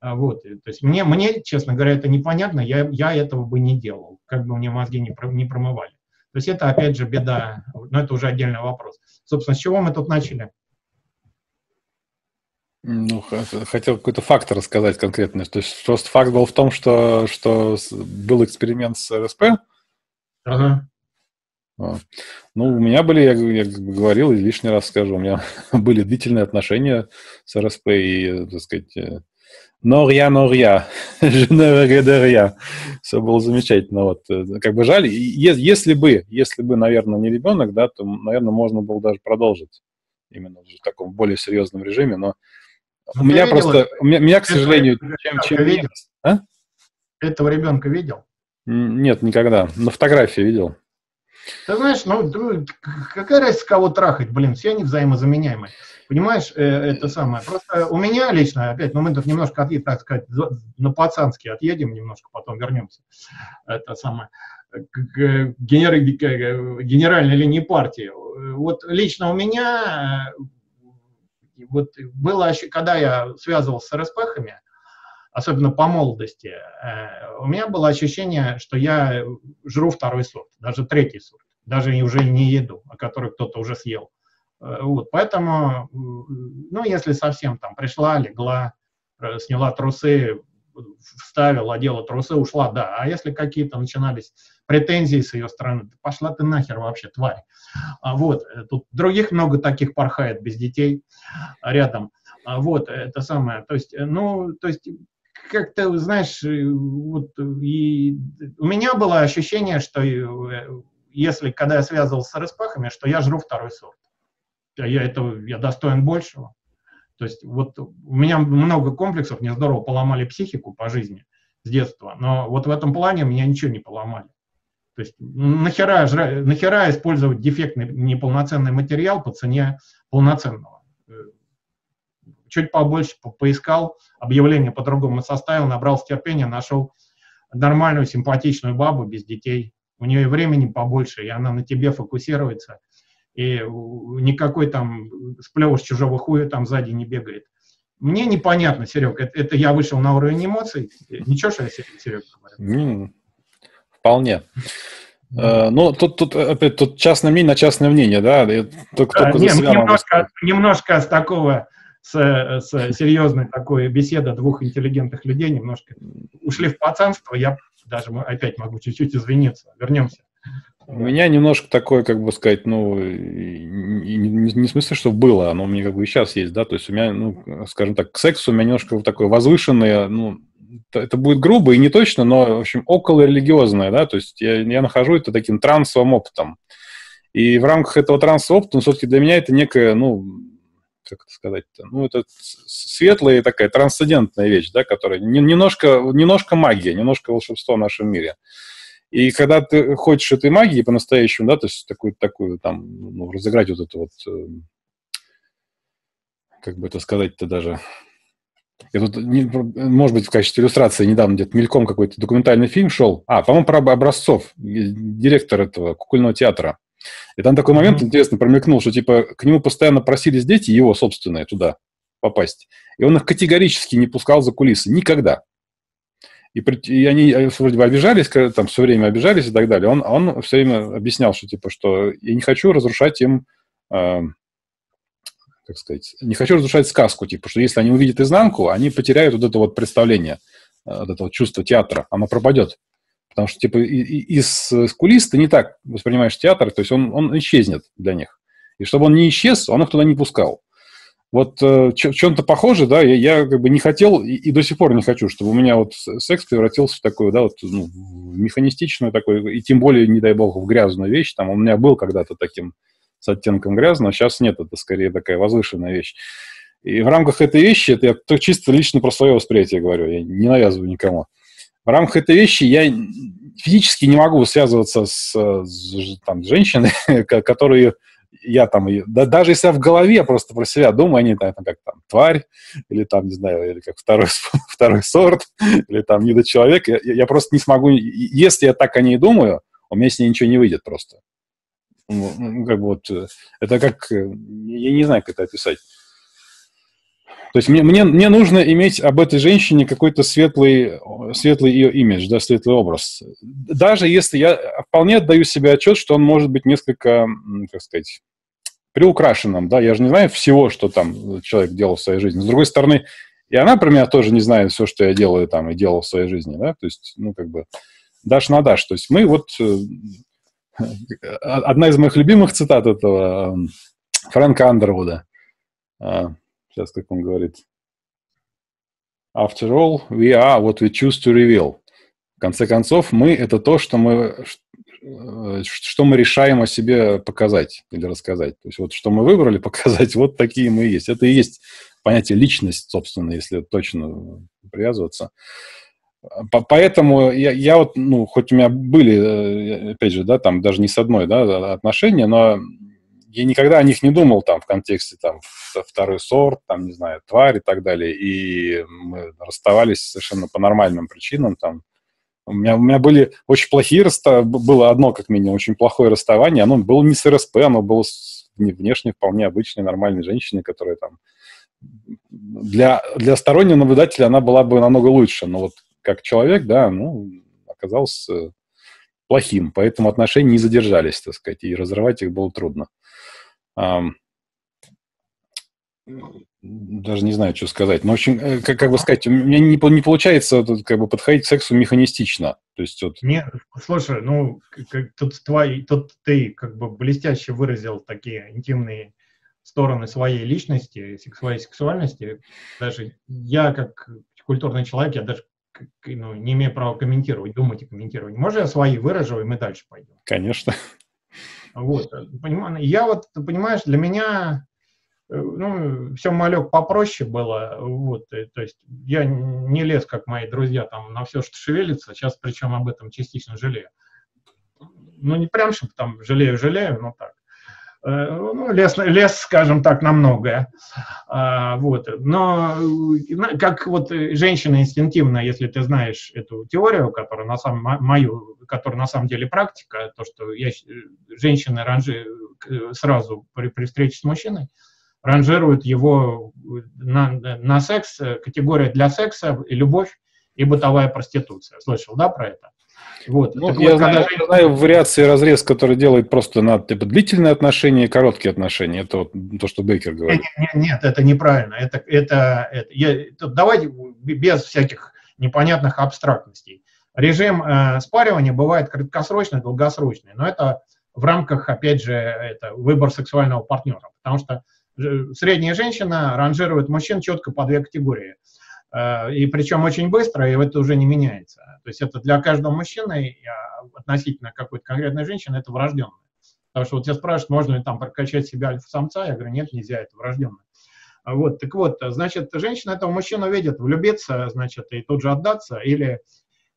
Вот, то есть мне, мне, честно говоря, это непонятно, я, я этого бы не делал, как бы мне мозги не, не промывали. То есть это, опять же, беда, но это уже отдельный вопрос. Собственно, с чего мы тут начали? Ну, хотел какой-то факт рассказать конкретно. То есть просто факт был в том, что, что был эксперимент с РСП. Ага. Вот. Ну, у меня были, я, я говорил и лишний раз скажу, у меня были длительные отношения с РСП и, так сказать, норья, норья, женерегедерья. Все было замечательно. Вот. Как бы жаль, если бы, если бы, наверное, не ребенок, да, то, наверное, можно было даже продолжить именно в таком более серьезном режиме, но ну, у меня просто, это? У меня, меня, к сожалению, чем, чем видел? А? Этого ребенка видел? Нет, никогда. На фотографии видел. Ты знаешь, ну, ты, какая разница, кого трахать, блин, все они взаимозаменяемые. Понимаешь, э, это самое. Просто у меня лично, опять, ну, мы тут немножко, отъедем, так сказать, на пацанский отъедем немножко, потом вернемся. Это самое. К генеральной линии партии. Вот лично у меня... Вот было, когда я связывался с РСПхами, особенно по молодости, у меня было ощущение, что я жру второй сорт, даже третий сорт, даже уже не еду, а который кто-то уже съел. Вот, поэтому, ну, если совсем там пришла, легла, сняла трусы, вставила, одела трусы, ушла, да. А если какие-то начинались претензии с ее стороны, пошла ты нахер вообще, тварь. А вот, тут других много таких порхает без детей рядом. А вот, это самое, то есть, ну, то есть, как-то, знаешь, вот, и у меня было ощущение, что если, когда я связывался с РСПхами, что я жру второй сорт. Я, это, я достоин большего. То есть вот у меня много комплексов, мне здорово поломали психику по жизни с детства, но вот в этом плане меня ничего не поломали. То есть нахера, нахера использовать дефектный неполноценный материал по цене полноценного? Чуть побольше поискал, объявление по-другому составил, набрался терпения, нашел нормальную симпатичную бабу без детей. У нее и времени побольше, и она на тебе фокусируется. И никакой там сплёв с чужого хуя там сзади не бегает. Мне непонятно, Серег, это, это я вышел на уровень эмоций. Ничего, что я, Серег, говорю? Mm, вполне. Uh, ну, тут, тут, опять, тут частное мнение на частное мнение, да? Я только, только uh, не, немножко, немножко с такого, с, с серьезной такой беседы двух интеллигентных людей немножко ушли в пацанство. Я даже опять могу чуть-чуть извиниться. Вернемся. У меня немножко такое, как бы сказать, ну, не в смысле, что было, оно у меня как бы и сейчас есть, да, то есть у меня, ну, скажем так, к сексу у меня немножко такое возвышенное, ну, это будет грубо и не точно, но, в общем, околорелигиозное, да, то есть я, я нахожу это таким трансовым опытом. И в рамках этого трансового опыта, ну, все-таки для меня это некая, ну, как это сказать-то, ну, это светлая такая трансцендентная вещь, да, которая немножко, немножко магия, немножко волшебство в нашем мире. И когда ты хочешь этой магии по-настоящему, да, то есть такую, такую там, ну, разыграть вот эту вот, как бы это сказать-то даже... Я тут, может быть, в качестве иллюстрации недавно где-то мельком какой-то документальный фильм шел. А, по-моему, про Образцов, директор этого кукольного театра. И там такой момент, mm-hmm. интересно, промелькнул, что типа к нему постоянно просились дети, его собственные, туда попасть. И он их категорически не пускал за кулисы. Никогда. И, и они вроде бы обижались, там все время обижались и так далее. Он, он все время объяснял, что типа, что я не хочу разрушать им... Э, как сказать, не хочу разрушать сказку, типа, что если они увидят изнанку, они потеряют вот это вот представление, вот это вот чувство театра, оно пропадет. Потому что, типа, из, из кулис ты не так воспринимаешь театр, то есть он, он исчезнет для них. И чтобы он не исчез, он их туда не пускал. Вот в чем-то похоже, да, я, я как бы не хотел и, и до сих пор не хочу, чтобы у меня вот секс превратился в такую, да, вот, ну, в механистичную такую, и тем более, не дай бог, в грязную вещь. Там у меня был когда-то таким с оттенком грязного, а сейчас нет, это скорее такая возвышенная вещь. И в рамках этой вещи, это я чисто лично про свое восприятие говорю, я не навязываю никому. В рамках этой вещи я физически не могу связываться с, с, там, с женщиной, которые я там, да, даже если я в голове просто про себя думаю, они там, там, как там тварь, или там, не знаю, или как второй, второй сорт, или там недочеловек, я, я просто не смогу, если я так о ней думаю, у меня с ней ничего не выйдет просто. Ну, как бы вот, это как, я не знаю, как это описать. То есть мне, мне, мне нужно иметь об этой женщине какой-то светлый, светлый ее имидж, да, светлый образ. Даже если я вполне отдаю себе отчет, что он может быть несколько, как сказать, приукрашенным, да, я же не знаю всего, что там человек делал в своей жизни. С другой стороны, и она про меня тоже не знает все, что я делаю там и делал в своей жизни, да, то есть, ну, как бы, дашь на дашь. То есть мы вот... Одна из моих любимых цитат этого Фрэнка Андервуда. Сейчас, как он говорит. After all, we are what we choose to reveal. В конце концов, мы – это то, что мы, что мы решаем о себе показать или рассказать. То есть вот что мы выбрали показать, вот такие мы и есть. Это и есть понятие личность, собственно, если точно привязываться. Поэтому я, я вот, ну, хоть у меня были, опять же, да, там даже не с одной, да, отношения, но я никогда о них не думал там в контексте там второй сорт, там, не знаю, тварь и так далее. И мы расставались совершенно по нормальным причинам там. У меня, у меня были очень плохие расставания, было одно, как минимум, очень плохое расставание, оно было не с эр эс пэ, оно было с внешне вполне обычной нормальной женщиной, которая там для, для стороннего наблюдателя она была бы намного лучше, но вот как человек, да, ну, оказался плохим, поэтому отношения не задержались, так сказать, и разрывать их было трудно. Даже не знаю, что сказать. Но, в общем, как, как бы сказать, у меня не, не получается как бы подходить к сексу механистично. То есть, вот... Нет, слушай, ну, как, тут, твой, тут ты как бы блестяще выразил такие интимные стороны своей личности, своей сексуальности. Даже я, как культурный человек, я даже Ну, не имею права комментировать, думать и комментировать. Можно я свои выражу, и мы дальше пойдем? Конечно. Вот, понимаю. Я вот, понимаешь, для меня, ну, все малек попроще было, вот, и, то есть я не лез, как мои друзья, там, на все, что шевелится, сейчас причем об этом частично жалею. Ну, не прям, чтобы там жалею-жалею, но так. Ну, лес, лес, скажем так, на многое. А, вот. Но как вот женщина инстинктивно, если ты знаешь эту теорию, которая на самом, мою, которая на самом деле практика, то, что я, женщины ранжи, сразу при, при встрече с мужчиной ранжируют его на, на секс, категория для секса, любовь и бытовая проституция. Слышал, да, про это? Вот. Ну, я вот, знаю, когда... знаю вариации разрез, который делает просто на типа, длительные отношения и короткие отношения. Это вот то, что Бейкер говорит. Нет, нет, нет, это неправильно. Это, это, это, я, это, давайте без всяких непонятных абстрактностей. Режим э, спаривания бывает краткосрочный, долгосрочный, но это в рамках, опять же, это выбор сексуального партнера, потому что средняя женщина ранжирует мужчин четко по две категории, э, и причем очень быстро, и это уже не меняется. То есть это для каждого мужчины относительно какой-то конкретной женщины это врожденное. Потому что вот тебя спрашивают, можно ли там прокачать себя альфа-самца, я говорю, нет, нельзя, это врожденное. Вот, так вот, значит, женщина этого мужчину видит, влюбиться, значит, и тут же отдаться, или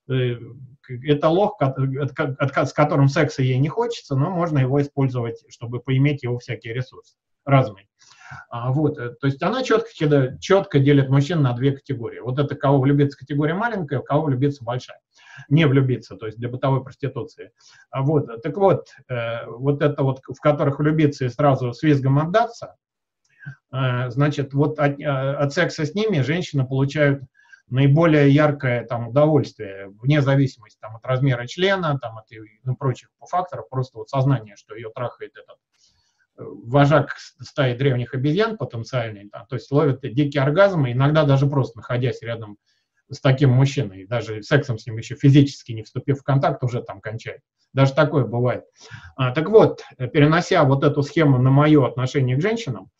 э, это лох, от, от, от, с которым секса ей не хочется, но можно его использовать, чтобы поиметь его всякие ресурсы разные. А, вот, то есть она четко, четко делит мужчин на две категории. Вот это кого влюбиться категория маленькая, кого влюбиться большая. Не влюбиться, то есть для бытовой проституции. А, вот, так вот, э, вот это вот, в которых влюбиться и сразу с визгом отдаться, значит, вот от, от секса с ними женщины получают наиболее яркое там удовольствие, вне зависимости там, от размера члена, там, от ну, прочих факторов, просто вот сознание, что ее трахает этот вожак стаи древних обезьян потенциальный, там, то есть ловят дикие оргазмы, иногда даже просто находясь рядом с таким мужчиной, даже сексом с ним еще физически не вступив в контакт, уже там кончает. Даже такое бывает. А, так вот, перенося вот эту схему на мое отношение к женщинам,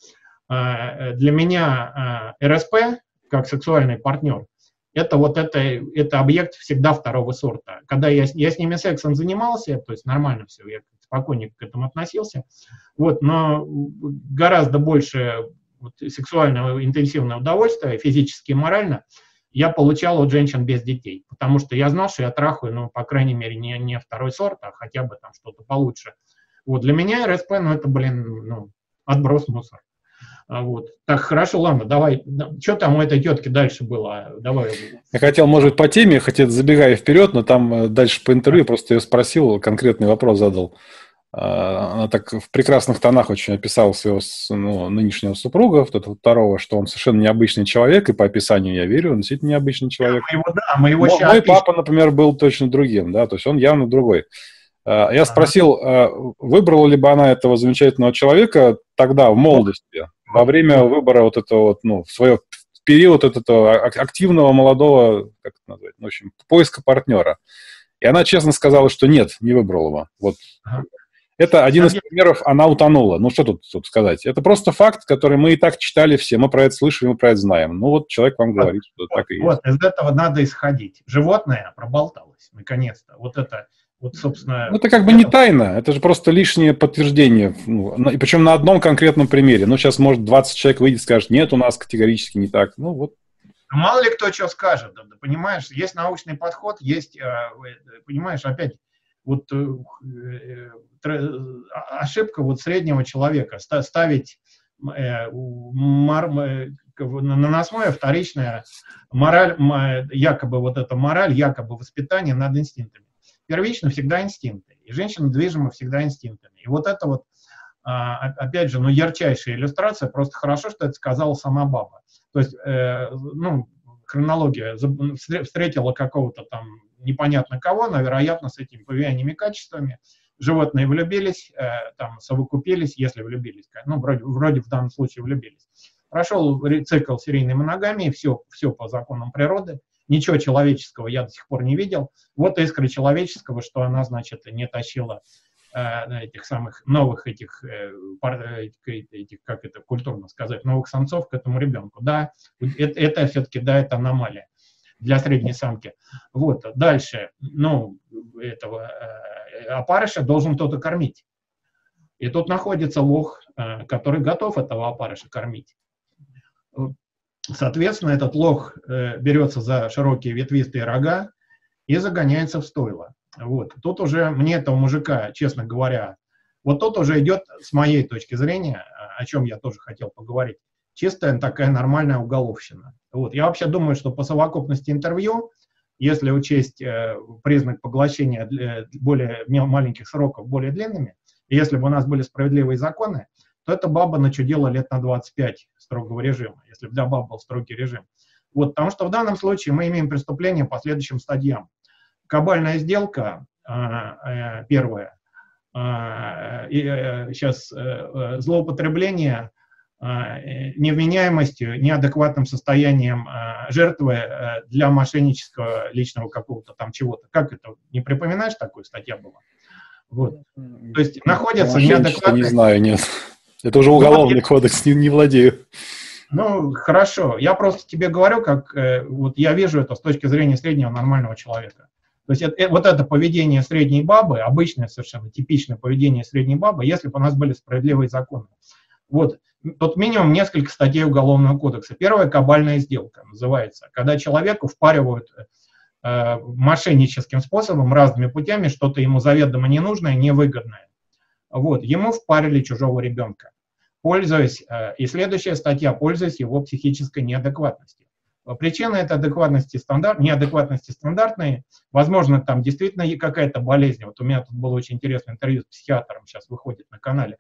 для меня эр эс пэ, как сексуальный партнер, это вот это, это объект всегда второго сорта. Когда я, я с ними сексом занимался, то есть нормально все, я спокойненько к этому относился, вот, но гораздо больше вот, сексуального интенсивного удовольствия, физически и морально, я получал от женщин без детей, потому что я знал, что я трахаю, ну, по крайней мере, не, не второй сорт, а хотя бы там что-то получше. Вот, для меня эр эс пэ, ну, это, блин, ну, отброс мусора. Вот. Так, хорошо, ладно, давай, что там у этой тетки дальше было? Давай. Я хотел, может, по теме, хотя забегая вперед, но там дальше по интервью, просто ее спросил, конкретный вопрос задал. Она так в прекрасных тонах очень описала своего ну, нынешнего супруга, второго, что он совершенно необычный человек, и по описанию я верю, он действительно необычный человек. Да, мы его, да, мы его но, мой папа, пишем. Например, был точно другим, да, то есть он явно другой. Я спросил, выбрала ли бы она этого замечательного человека тогда, в молодости, во время выбора вот этого, вот, ну, в свое в период этого активного молодого, как это назвать, ну, в общем, поиска партнера. И она честно сказала, что нет, не выбрала его. Вот. Ага. Это один из примеров, она утонула. Ну, что тут, тут сказать? Это просто факт, который мы и так читали все, мы про это слышали, мы про это знаем. Ну, вот человек вам вот, говорит, что вот, так и есть. Вот, из этого надо исходить. Животное проболталось, наконец-то. Вот это... Вот, собственно, ну, это как бы не тайна, это же просто лишнее подтверждение, ну, на, причем на одном конкретном примере. Ну, сейчас, может, двадцать человек выйдет и скажет, нет, у нас категорически не так. Ну, вот. Мало ли кто что скажет, да, понимаешь, есть научный подход, есть, понимаешь, опять, вот ошибка вот среднего человека, ставить наносное, вторичное, мораль, якобы вот эта мораль, якобы воспитание над инстинктами. Первично всегда инстинкты, и женщина движима всегда инстинктами. И вот это вот, опять же, ну, ярчайшая иллюстрация, просто хорошо, что это сказала сама баба. То есть, ну, хронология встретила какого-то там непонятно кого, но, вероятно, с этими поведениями качествами. Животные влюбились, там, совокупились, если влюбились, ну, вроде, вроде в данном случае влюбились. Прошел цикл серийной моногамии, все, все по законам природы. Ничего человеческого я до сих пор не видел. Вот искра человеческого, что она, значит, не тащила э, этих самых новых этих, э, этих, как это культурно сказать, новых самцов к этому ребенку. Да, это, это все-таки, да, это аномалия для средней самки. Вот, дальше, ну, этого э, опарыша должен кто-то кормить. И тут находится лох, э, который готов этого опарыша кормить. Соответственно, этот лох э, берется за широкие ветвистые рога и загоняется в стойло. Вот. Тут уже мне этого мужика, честно говоря, вот тут уже идет, с моей точки зрения, о чем я тоже хотел поговорить, чистая такая нормальная уголовщина. Вот. Я вообще думаю, что по совокупности интервью, если учесть э, признак поглощения для более маленьких сроков более длинными, если бы у нас были справедливые законы, то эта баба начудила лет на двадцать пять строгого режима, если бы для баб был строгий режим. Вот, потому что в данном случае мы имеем преступление по следующим стадьям. Кабальная сделка, э, первая, э, э, сейчас э, злоупотребление невменяемостью, неадекватным состоянием жертвы для мошеннического личного какого-то там чего-то. Как это? Не припоминаешь, такую статья была? Вот. То есть находятся неадекватные... Не знаю, нет. Это уже уголовный кодекс, не, не владею. Ну, хорошо. Я просто тебе говорю, как вот я вижу это с точки зрения среднего нормального человека. То есть это, вот это поведение средней бабы, обычное совершенно, типичное поведение средней бабы, если бы у нас были справедливые законы. Вот. Тут минимум несколько статей Уголовного кодекса. Первая — кабальная сделка называется, когда человеку впаривают э, мошенническим способом, разными путями, что-то ему заведомо ненужное, невыгодное. Вот. Ему впарили чужого ребенка, пользуясь, э, и следующая статья, пользуясь его психической неадекватностью. Причины этой адекватности стандарт, неадекватности стандартные, возможно, там действительно какая-то болезнь. Вот у меня тут было очень интересное интервью с психиатром, сейчас выходит на канале.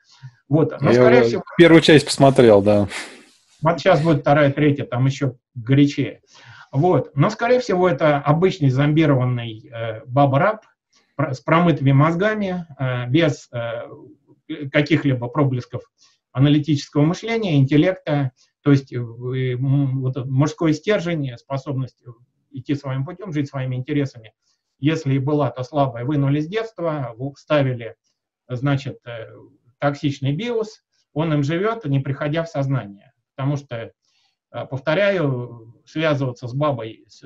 Вот, но, скорее всего, первую часть посмотрел, да. Вот сейчас будет вторая, третья, там еще горячее. Вот, но, скорее всего, это обычный зомбированный э, баба-раб с промытыми мозгами, э, без э, каких-либо проблесков аналитического мышления, интеллекта. То есть вот, мужской стержень, способность идти своим путем, жить своими интересами, если и была, то слабая, вынули с детства, вставили, значит, токсичный биос, он им живет, не приходя в сознание. Потому что, повторяю, связываться с бабой, с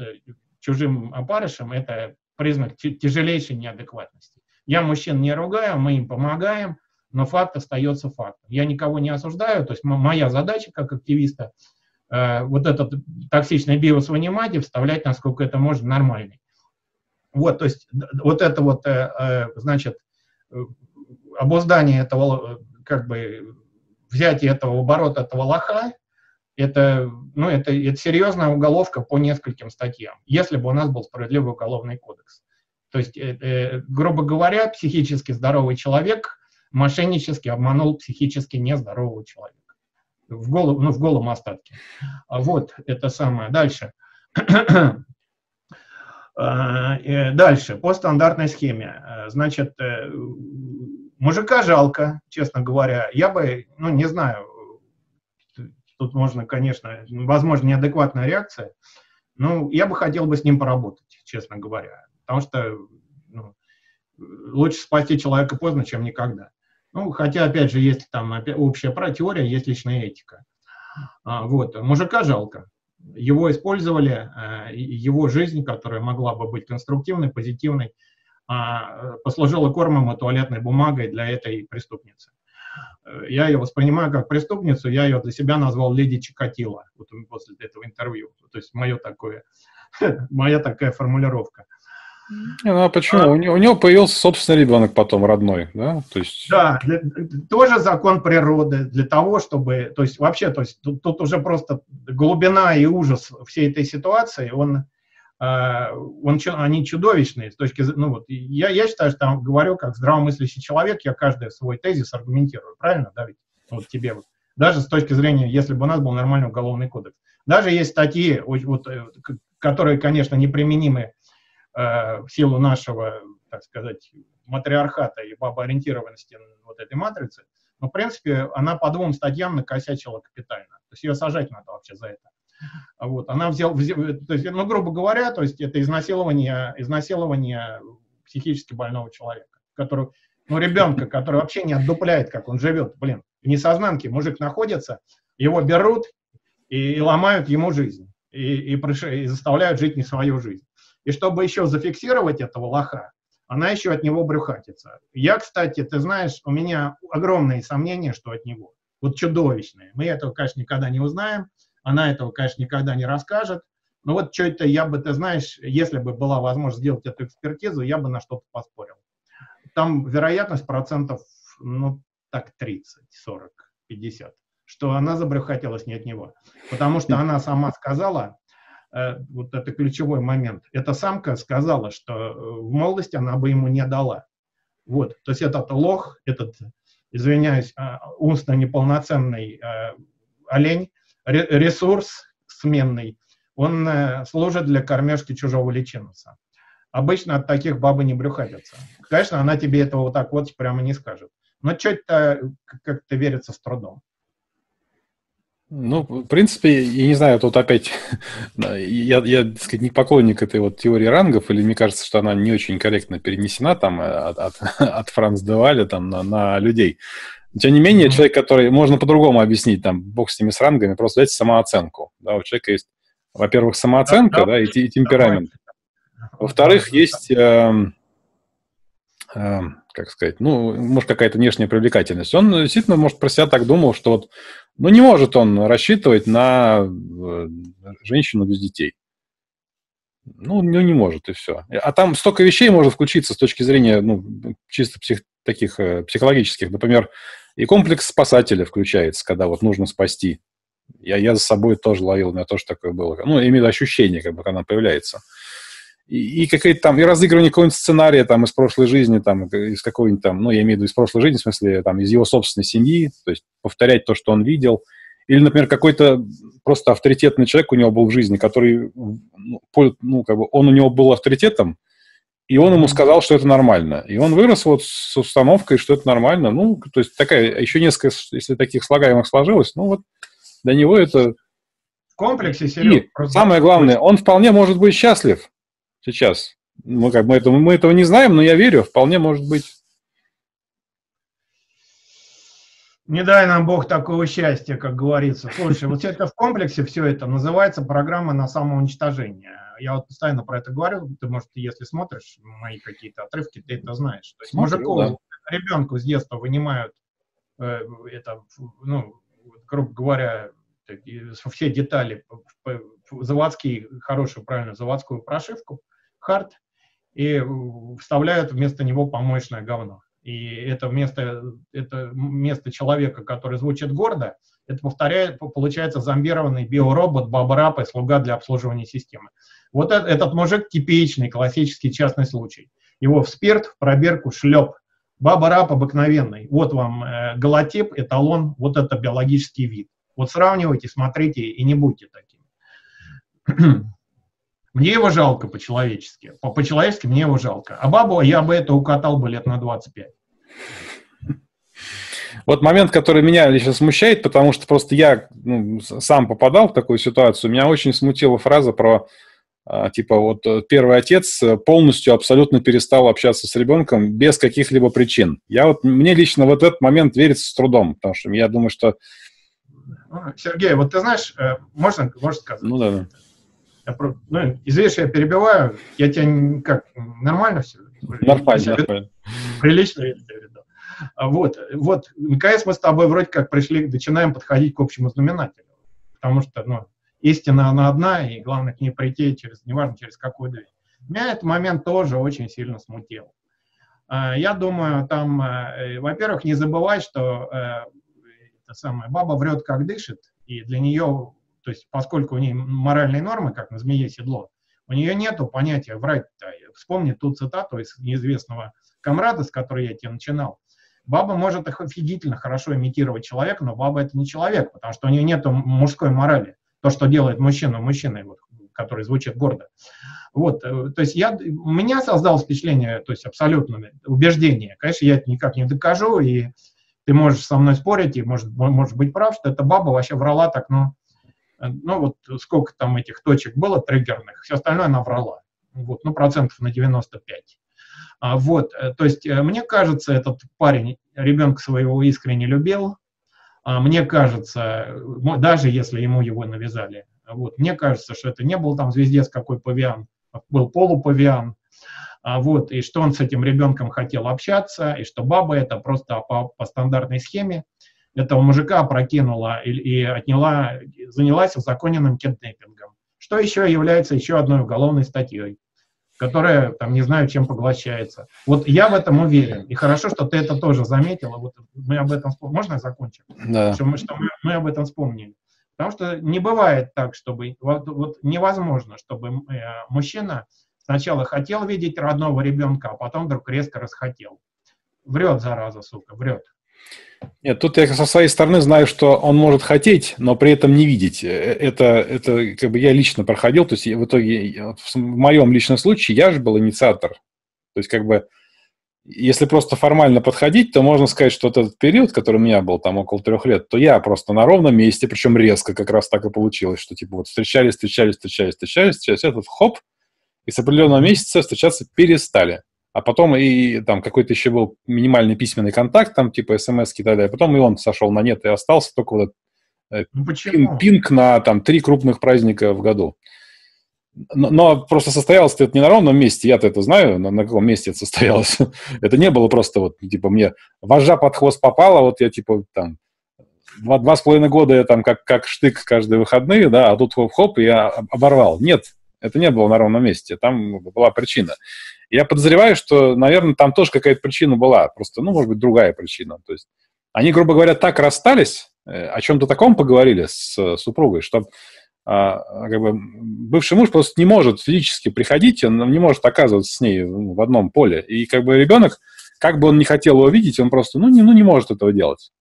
чужим опарышем, это признак тяжелейшей неадекватности. Я мужчин не ругаю, мы им помогаем, но факт остается фактом. Я никого не осуждаю, то есть моя задача как активиста э, вот этот токсичный биос вынимать и вставлять, насколько это можно, нормальный. Вот, то есть вот это вот, э, э, значит, обуздание этого, как бы, взятие этого в оборот, этого лоха, это, ну, это, это серьезная уголовка по нескольким статьям, если бы у нас был справедливый уголовный кодекс. То есть, э, э, грубо говоря, психически здоровый человек мошеннически обманул психически нездорового человека. В, голов, ну, в голом остатке. Вот это самое. Дальше. Дальше. По стандартной схеме. Значит, мужика жалко, честно говоря. Я бы, ну, не знаю, тут можно, конечно, возможно, неадекватная реакция, но я бы хотел бы с ним поработать, честно говоря. Потому что, ну, лучше спасти человека поздно, чем никогда. Ну, хотя, опять же, есть там общая теория, есть личная этика. Вот. Мужика жалко. Его использовали, его жизнь, которая могла бы быть конструктивной, позитивной, послужила кормом и туалетной бумагой для этой преступницы. Я ее воспринимаю как преступницу, я ее для себя назвал «Леди Чикатило» вот после этого интервью. То есть моё такое, моя такая формулировка. Не, ну, а почему? А, у, него, у него появился собственный ребенок потом, родной, да? То есть... Да, для, тоже закон природы для того, чтобы... То есть вообще, то есть тут, тут уже просто глубина и ужас всей этой ситуации, он, э, он, они чудовищные с точки зрения... Ну, вот, я, я считаю, что там говорю как здравомыслящий человек, я каждый свой тезис аргументирую, правильно, да? Ведь вот тебе вот. Даже с точки зрения, если бы у нас был нормальный уголовный кодекс. Даже есть статьи, вот, которые, конечно, неприменимы в силу нашего, так сказать, матриархата и бабоориентированности вот этой матрицы, но, в принципе, она по двум статьям накосячила капитально. То есть ее сажать надо вообще за это. Вот, она взяла, взял, то есть, ну, грубо говоря, то есть это изнасилование, изнасилование психически больного человека, который, ну, ребенка, который вообще не отдупляет, как он живет, блин, в несознанке мужик находится, его берут и, и ломают ему жизнь, и, и, и заставляют жить не свою жизнь. И чтобы еще зафиксировать этого лоха, она еще от него брюхатится. Я, кстати, ты знаешь, у меня огромные сомнения, что от него. Вот чудовищные. Мы этого, конечно, никогда не узнаем. Она этого, конечно, никогда не расскажет. Но вот что это я бы, ты знаешь, если бы была возможность сделать эту экспертизу, я бы на что-то поспорил. Там вероятность процентов, ну, так, тридцать, сорок, пятьдесят. Что она забрюхатилась не от него. Потому что она сама сказала... Вот это ключевой момент. Эта самка сказала, что в молодости она бы ему не дала. Вот. То есть этот лох, этот, извиняюсь, умственно неполноценный олень, ресурс сменный, он служит для кормежки чужого личинца. Обычно от таких бабы не брюхатятся. Конечно, она тебе этого вот так вот прямо не скажет. Но что-то как-то верится с трудом. Ну, в принципе, я не знаю, тут опять, я, я, так сказать, не поклонник этой вот теории рангов, или мне кажется, что она не очень корректно перенесена там от, от, от Франс де Валя там на, на людей. Тем не менее, человек, который, можно по-другому объяснить, там, бог с ними с рангами, просто дайте самооценку. Да, у человека есть, во-первых, самооценка, да, и, и темперамент. Во-вторых, есть... Э, э, как сказать, ну, может, какая-то внешняя привлекательность. Он действительно, может, про себя так думал, что вот, ну, не может он рассчитывать на женщину без детей. Ну, ну не может, и все. А там столько вещей может включиться с точки зрения, ну, чисто псих, таких психологических. Например, и комплекс спасателя включается, когда вот нужно спасти. Я, я за собой тоже ловил, у меня тоже такое было. Ну, я имею в виду ощущение, как бы, когда оно появляется. И, и какая-то там, и разыгрывание какого-нибудь сценария там из прошлой жизни, там, из какой-нибудь там, ну, я имею в виду из прошлой жизни, в смысле, там, из его собственной семьи, то есть повторять то, что он видел. Или, например, какой-то просто авторитетный человек у него был в жизни, который, ну, как бы, он у него был авторитетом, и он ему сказал, что это нормально. И он вырос вот с установкой, что это нормально. Ну, то есть такая, еще несколько, если таких слагаемых сложилось, ну, вот для него это... В комплексе, Серега. Просто... Самое главное, он вполне может быть счастлив. Сейчас. Мы, как, мы, этого, мы этого не знаем, но я верю, вполне может быть. Не дай нам Бог такого счастья, как говорится. Слушай, вот это в комплексе, все это называется программа на самоуничтожение. Я вот постоянно про это говорю. Ты, может, если смотришь мои какие-то отрывки, ты это знаешь. То есть мужику, да. Ребенку с детства вынимают, э, это, ну, грубо говоря, все детали, заводские, хорошую, правильную заводскую прошивку, хард, и вставляют вместо него помоечное говно. И это вместо, это вместо человека, который звучит гордо, это повторяет, получается зомбированный биоробот, баба-раб и слуга для обслуживания системы. Вот этот, этот мужик типичный, классический частный случай. Его в спирт, в пробирку, шлеп. Баба-раб обыкновенный. Вот вам э, голотип, эталон, вот это биологический вид. Вот сравнивайте, смотрите и не будьте такими. Мне его жалко по-человечески. По-человечески мне его жалко. А бабу я бы это укатал бы лет на двадцать пять. Вот момент, который меня лично смущает, потому что просто я ну, сам попадал в такую ситуацию. Меня очень смутила фраза про, типа, вот первый отец полностью, абсолютно перестал общаться с ребенком без каких-либо причин. Я вот, мне лично вот этот момент верится с трудом, потому что я думаю, что... Сергей, вот ты знаешь, можно, можно сказать? Ну да, да. Я, ну, извиняюсь, я перебиваю, я тебя как, нормально все? Нормально, нормально. Прилично я тебя веду. Вот, вот, наконец мы с тобой вроде как пришли, начинаем подходить к общему знаменателю, потому что, ну, истина она одна, и главное к ней прийти через, неважно через какую дверь. Меня этот момент тоже очень сильно смутил. Я думаю, там, во-первых, не забывай, что... Самая баба врет, как дышит, и для нее, то есть поскольку у нее моральные нормы, как на змее седло, у нее нету понятия врать-то. Вспомни ту цитату из неизвестного комрада, с которой я тебе начинал. Баба может офигительно хорошо имитировать человека, но баба это не человек, потому что у нее нету мужской морали. То, что делает мужчина мужчиной, вот, который звучит гордо. Вот, то есть я, у меня создалось впечатление, то есть абсолютное убеждение. Конечно, я это никак не докажу, и ты можешь со мной спорить и может, может быть прав, что эта баба вообще врала так, ну, ну вот сколько там этих точек было триггерных, все остальное она врала, вот, ну процентов на девяносто пять. А, вот, то есть мне кажется, этот парень ребенка своего искренне любил, а, мне кажется, даже если ему его навязали, вот, мне кажется, что это не был там звездец какой павиан, был полупавиан. Вот, и что он с этим ребенком хотел общаться, и что баба это просто по, по стандартной схеме этого мужика опрокинула и, и отняла, занялась узаконенным киднеппингом, что еще является еще одной уголовной статьей, которая, там, не знаю, чем поглощается. Вот я в этом уверен, и хорошо, что ты это тоже заметила, вот мы об этом вспомнили. Можно я закончу? Да. Что мы, что мы, мы об этом вспомнили. Потому что не бывает так, чтобы, вот, вот невозможно, чтобы э, мужчина... Сначала хотел видеть родного ребенка, а потом вдруг резко расхотел. Врет, зараза, сука, врет. Нет, тут я со своей стороны знаю, что он может хотеть, но при этом не видеть. Это, это как бы я лично проходил, то есть в итоге в моем личном случае я же был инициатор. То есть как бы если просто формально подходить, то можно сказать, что вот этот период, который у меня был, там, около трех лет, то я просто на ровном месте, причем резко как раз так и получилось, что, типа, вот встречались, встречались, встречались, встречались, встречались, этот хоп, и с определенного месяца встречаться перестали. А потом и там какой-то еще был минимальный письменный контакт, там, типа, смс-ки и так далее, потом и он сошел на нет, и остался только вот этот ну, пинг, пинг на, там, три крупных праздника в году. Но, но просто состоялось это не на ровном месте, я-то это знаю, на, на каком месте это состоялось. Это не было просто вот, типа, мне вожжа под хвост попала, вот я, типа, там, два, два с половиной года я там как, как штык каждые выходные, да, а тут хоп-хоп, и я оборвал. Нет, это не было на ровном месте, там была причина. Я подозреваю, что, наверное, там тоже какая-то причина была, просто, ну, может быть, другая причина. То есть они, грубо говоря, так расстались, о чем-то таком поговорили с супругой, что... А, как бы, бывший муж просто не может физически приходить, он не может оказываться с ней в одном поле. И как бы ребенок, как бы он не хотел его видеть, он просто ну, не, ну, не может этого делать.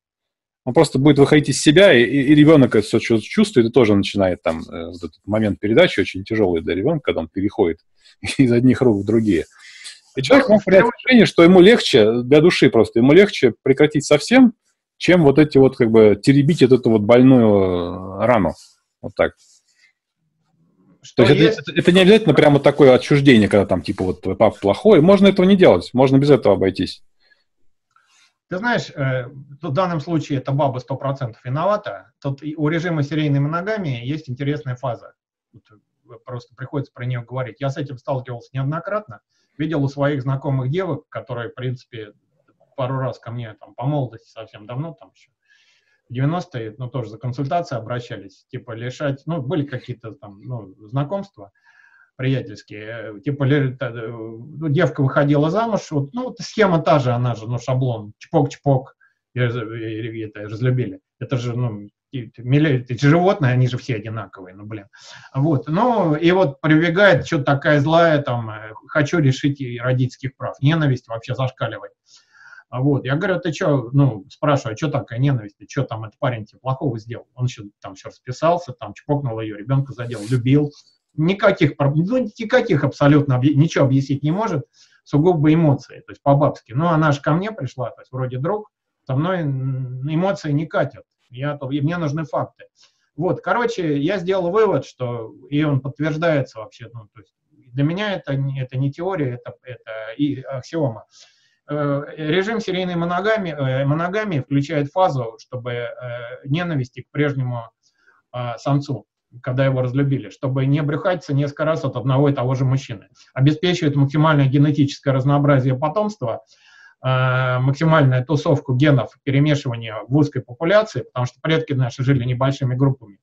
Он просто будет выходить из себя, и, и ребенок это все чувствует, и тоже начинает там вот этот момент передачи очень тяжелый для ребенка, когда он переходит из одних рук в другие. И человек мог принять решение, что ему легче, для души просто, ему легче прекратить совсем, чем вот эти вот как бы теребить эту вот больную рану. Вот так. Что То есть есть? Это, это не обязательно прямо такое отчуждение, когда там типа вот твой папа плохой. Можно этого не делать, можно без этого обойтись. Ты знаешь, в данном случае эта баба сто процентов виновата. Тут у режима серийной моногамии есть интересная фаза. Просто приходится про нее говорить. Я с этим сталкивался неоднократно. Видел у своих знакомых девок, которые, в принципе, пару раз ко мне там, по молодости совсем давно там еще. девяностые, ну, тоже за консультацией обращались, типа, лишать, ну, были какие-то там, ну, знакомства приятельские, типа, ну, девка выходила замуж, вот, ну, схема та же, она же, ну, шаблон, чпок-чпок, и, и, и это разлюбили, это же, ну, и, и, и животные, они же все одинаковые, ну, блин, вот, ну, и вот прибегает, что-то такая злая, там, хочу решить родительских прав, ненависть вообще зашкаливает. Вот, я говорю, ты что, ну, спрашиваю, а что такая ненависть, ты что там этот парень тебе плохого сделал? Он еще там еще расписался, там чпокнул ее, ребенка задел, любил. Никаких, ну, никаких абсолютно, ничего объяснить не может, сугубо эмоции, то есть по-бабски. Ну, она же ко мне пришла, то есть вроде друг, со мной эмоции не катят, я, мне нужны факты. Вот, короче, я сделал вывод, что, и он подтверждается вообще, ну, то есть для меня это, это не теория, это, это и аксиома. Режим серийной моногамии, моногамии включает фазу, чтобы ненависти к прежнему самцу, когда его разлюбили, чтобы не брюхаться несколько раз от одного и того же мужчины. Обеспечивает максимальное генетическое разнообразие потомства, максимальную тусовку генов, перемешивание в узкой популяции, потому что предки наши жили небольшими группами,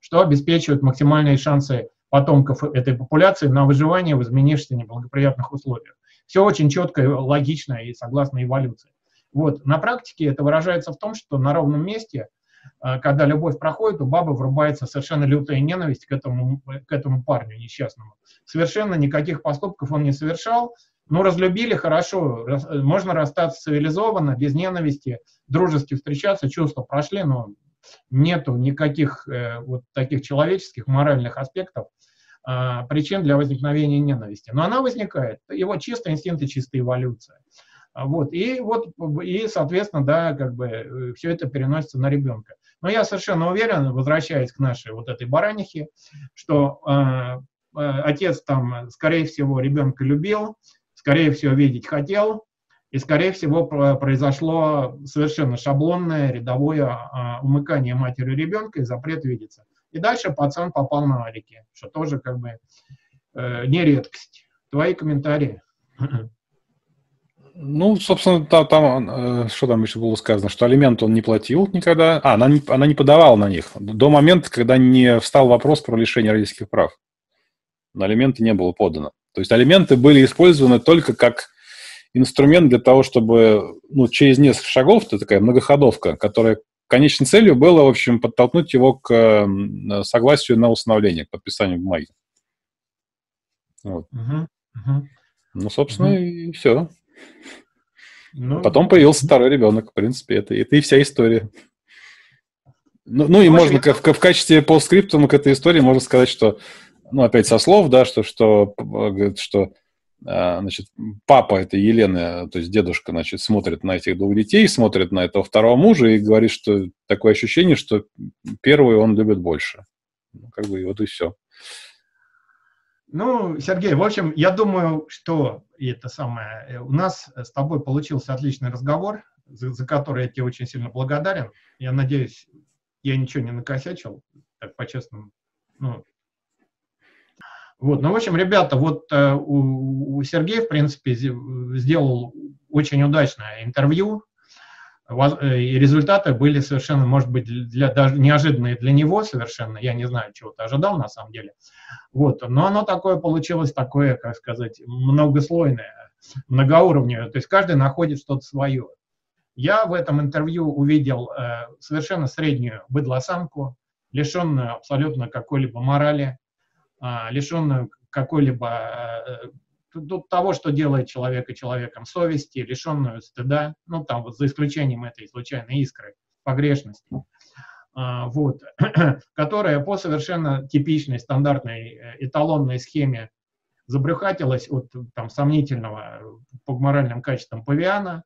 что обеспечивает максимальные шансы потомков этой популяции на выживание в изменившихся неблагоприятных условиях. Все очень четко, логично и согласно эволюции. Вот. На практике это выражается в том, что на ровном месте, когда любовь проходит, у бабы врубается совершенно лютая ненависть к этому, к этому парню несчастному. Совершенно никаких поступков он не совершал. Ну, разлюбили, хорошо, можно расстаться цивилизованно, без ненависти, дружески встречаться, чувства прошли, но нету никаких э, вот таких человеческих, моральных аспектов, причин для возникновения ненависти. Но она возникает, его чистый инстинкт и чистая эволюция. Вот. И, вот, и, соответственно, да, как бы все это переносится на ребенка. Но я совершенно уверен, возвращаясь к нашей вот этой баранихе, что э, отец там, скорее всего, ребенка любил, скорее всего, видеть хотел, и, скорее всего, произошло совершенно шаблонное рядовое э, умыкание матерью ребенка и запрет видеться. И дальше пацан попал на валики, что тоже как бы э, не редкость. Твои комментарии. Ну, собственно, та, там, э, что там еще было сказано, что алимент он не платил никогда. А, она не, она не подавала на них до момента, когда не встал вопрос про лишение родительских прав. На алименты не было подано. То есть алименты были использованы только как инструмент для того, чтобы ну, через несколько шагов, это такая многоходовка, которая... Конечной целью было, в общем, подтолкнуть его к согласию на усыновление, к подписанию бумаги. Вот. Uh-huh. Uh-huh. Ну, собственно, uh-huh. и все. No. Потом появился второй ребенок, в принципе, это, это и вся история. Ну, ну и можно, в, в качестве постскриптума к этой истории можно сказать, что, ну, опять со слов, да, что, что, что Значит, папа этой Елены, то есть дедушка, значит, смотрит на этих двух детей, смотрит на этого второго мужа и говорит, что такое ощущение, что первый он любит больше. Ну, как бы, и вот и все. Ну, Сергей, в общем, я думаю, что это самое, у нас с тобой получился отличный разговор, за, за который я тебе очень сильно благодарен. Я надеюсь, я ничего не накосячил, так по-честному. Ну, вот, ну, в общем, ребята, вот э, у, у Сергея, в принципе, сделал очень удачное интервью, и результаты были совершенно, может быть, для, даже неожиданные для него совершенно, я не знаю, чего-то ожидал на самом деле, вот, но оно такое получилось, такое, как сказать, многослойное, многоуровневое, то есть каждый находит что-то свое. Я в этом интервью увидел э, совершенно среднюю быдлосамку, лишенную абсолютно какой-либо морали, лишенную какой-либо того, что делает человека человеком, совести, лишенную стыда, ну там вот за исключением этой случайной искры, погрешности, вот, которая по совершенно типичной, стандартной, эталонной схеме забрюхатилась от там сомнительного по моральным качествам павиана,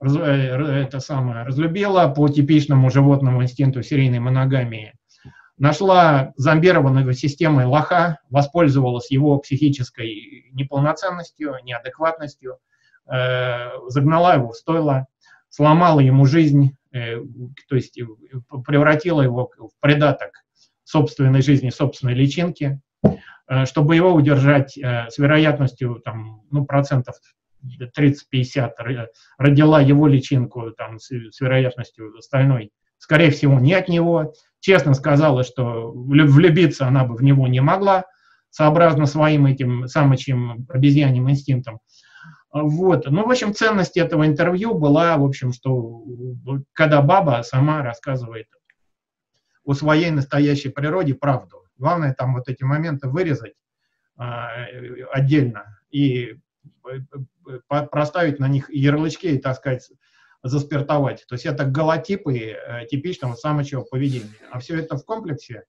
раз, это самое, разлюбила по типичному животному инстинкту серийной моногамии, нашла зомбированную системой лоха, воспользовалась его психической неполноценностью, неадекватностью, э, загнала его в стойло, сломала ему жизнь, э, то есть превратила его в придаток собственной жизни, собственной личинки, э, чтобы его удержать э, с вероятностью там, ну, процентов тридцать-пятьдесят, родила его личинку там, с, с вероятностью остальной, скорее всего, не от него. Честно сказала, что влюбиться она бы в него не могла, сообразно своим этим самочьим обезьяньим инстинктом. Вот. Ну, в общем, ценность этого интервью была, в общем, что когда баба сама рассказывает о своей настоящей природе правду. Главное там вот эти моменты вырезать э, отдельно и проставить на них ярлычки и, так сказать, заспиртовать. То есть это галотипы типичного самочьего поведения. А все это в комплексе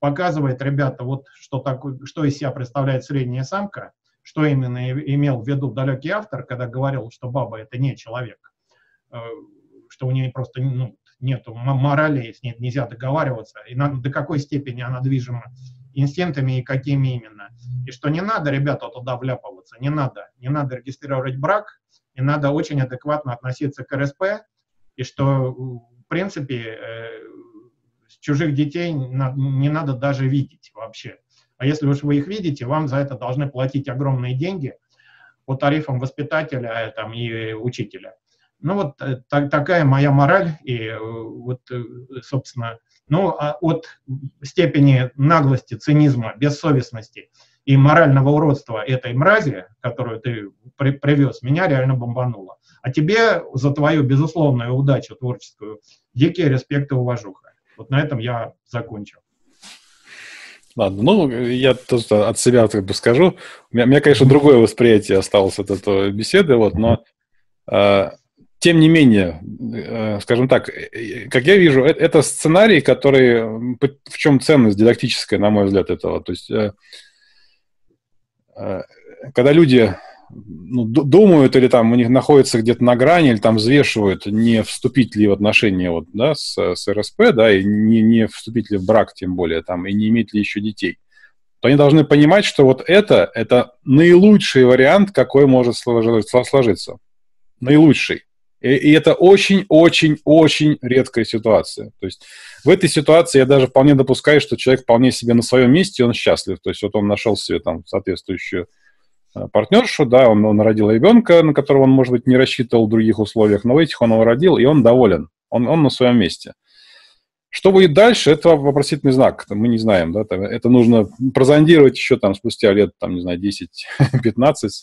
показывает, ребята, вот что, такое, что из себя представляет средняя самка, что именно имел в виду далекий автор, когда говорил, что баба — это не человек, что у нее просто ну, нет морали, с ней нельзя договариваться, и на, до какой степени она движима инстинктами и какими именно. И что не надо, ребята, туда вляпываться, не надо. Не надо регистрировать брак, и надо очень адекватно относиться к эр эс пэ, и что, в принципе, э, чужих детей на, не надо даже видеть вообще. А если уж вы их видите, вам за это должны платить огромные деньги по тарифам воспитателя там, и учителя. Ну вот так, такая моя мораль, и вот, собственно, ну, а от степени наглости, цинизма, бессовестности и морального уродства этой мрази, которую ты при привез, меня реально бомбануло. А тебе за твою безусловную удачу творческую дикие респекты и уважуха. Вот на этом я закончил. Ладно, ну, я тоже от себя как бы скажу. У меня, у меня, конечно, другое восприятие осталось от этой беседы, вот, но... Э Тем не менее, скажем так, как я вижу, это сценарий, который, в чем ценность дидактическая, на мой взгляд, этого. То есть, когда люди ну, думают или там у них находятся где-то на грани, или там взвешивают, не вступить ли в отношения вот, да, с, с эр эс пэ, да, и не, не вступить ли в брак, тем более, там, и не иметь ли еще детей, то они должны понимать, что вот это, это наилучший вариант, какой может сложиться. Наилучший. И это очень-очень-очень редкая ситуация. То есть в этой ситуации я даже вполне допускаю, что человек вполне себе на своем месте, он счастлив. То есть вот он нашел себе там соответствующую партнершу, да, он, он родил ребенка, на которого он, может быть, не рассчитывал в других условиях, но в этих он его родил, и он доволен, он, он на своем месте. Что будет дальше, это вопросительный знак, мы не знаем, да, это нужно прозондировать еще там спустя лет, там, не знаю, десять-пятнадцать,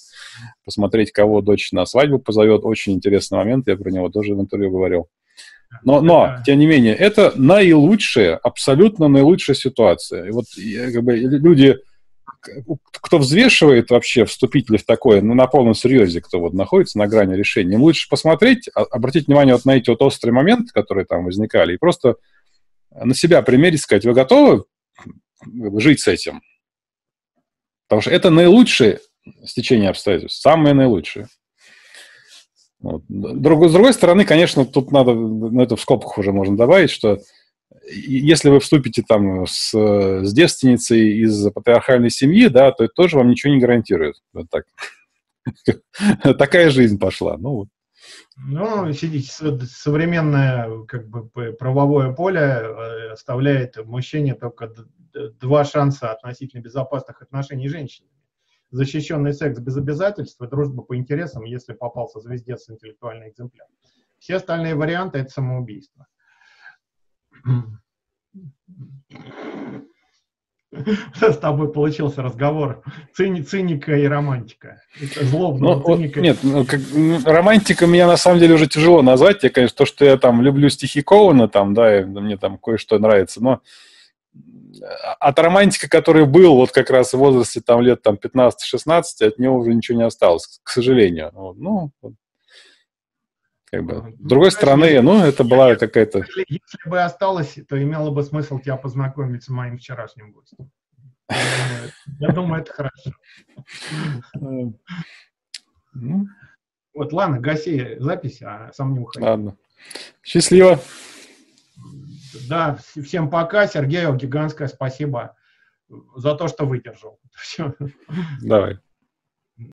посмотреть, кого дочь на свадьбу позовет. Очень интересный момент, я про него тоже в интервью говорил. Но, но тем не менее, это наилучшая, абсолютно наилучшая ситуация. И вот как бы, люди, кто взвешивает вообще, вступить ли в такое, ну, на полном серьезе, кто вот находится на грани решения, им лучше посмотреть, обратить внимание вот на эти вот острые моменты, которые там возникали, и просто на себя примерить, сказать, вы готовы жить с этим? Потому что это наилучший стечение обстоятельств. Самое наилучшее. Вот. Друг, с другой стороны, конечно, тут надо, ну, это в скобках уже можно добавить, что если вы вступите там с, с девственницей из патриархальной семьи, да, то это тоже вам ничего не гарантирует. Вот так. Такая жизнь пошла. Ну, вот. Ну, сидите, современное как бы правовое поле оставляет мужчине только два шанса относительно безопасных отношений с женщиной. Защищенный секс без обязательств и дружба по интересам, если попался звездец интеллектуальный экземпляр. Все остальные варианты — это самоубийство. С тобой получился разговор Цини, циника и романтика. Злобного ну, циника. Вот, нет, ну, как, романтика меня на самом деле уже тяжело назвать. Я, конечно, то, что я там люблю стихи Коуна, там, да, и мне там кое-что нравится, но от романтика, который был вот как раз в возрасте там, лет там, пятнадцать-шестнадцать, от него уже ничего не осталось, к сожалению. Ну, как бы. С другой стороны, ну, это была какая-то... Если, если бы осталось, то имело бы смысл тебя познакомить с моим вчерашним гостем. Я думаю, это хорошо. Вот, ладно, гаси запись, а сам не уходи. Ладно. Счастливо. Да, всем пока. Сергею гигантское спасибо за то, что выдержал. Все. Давай.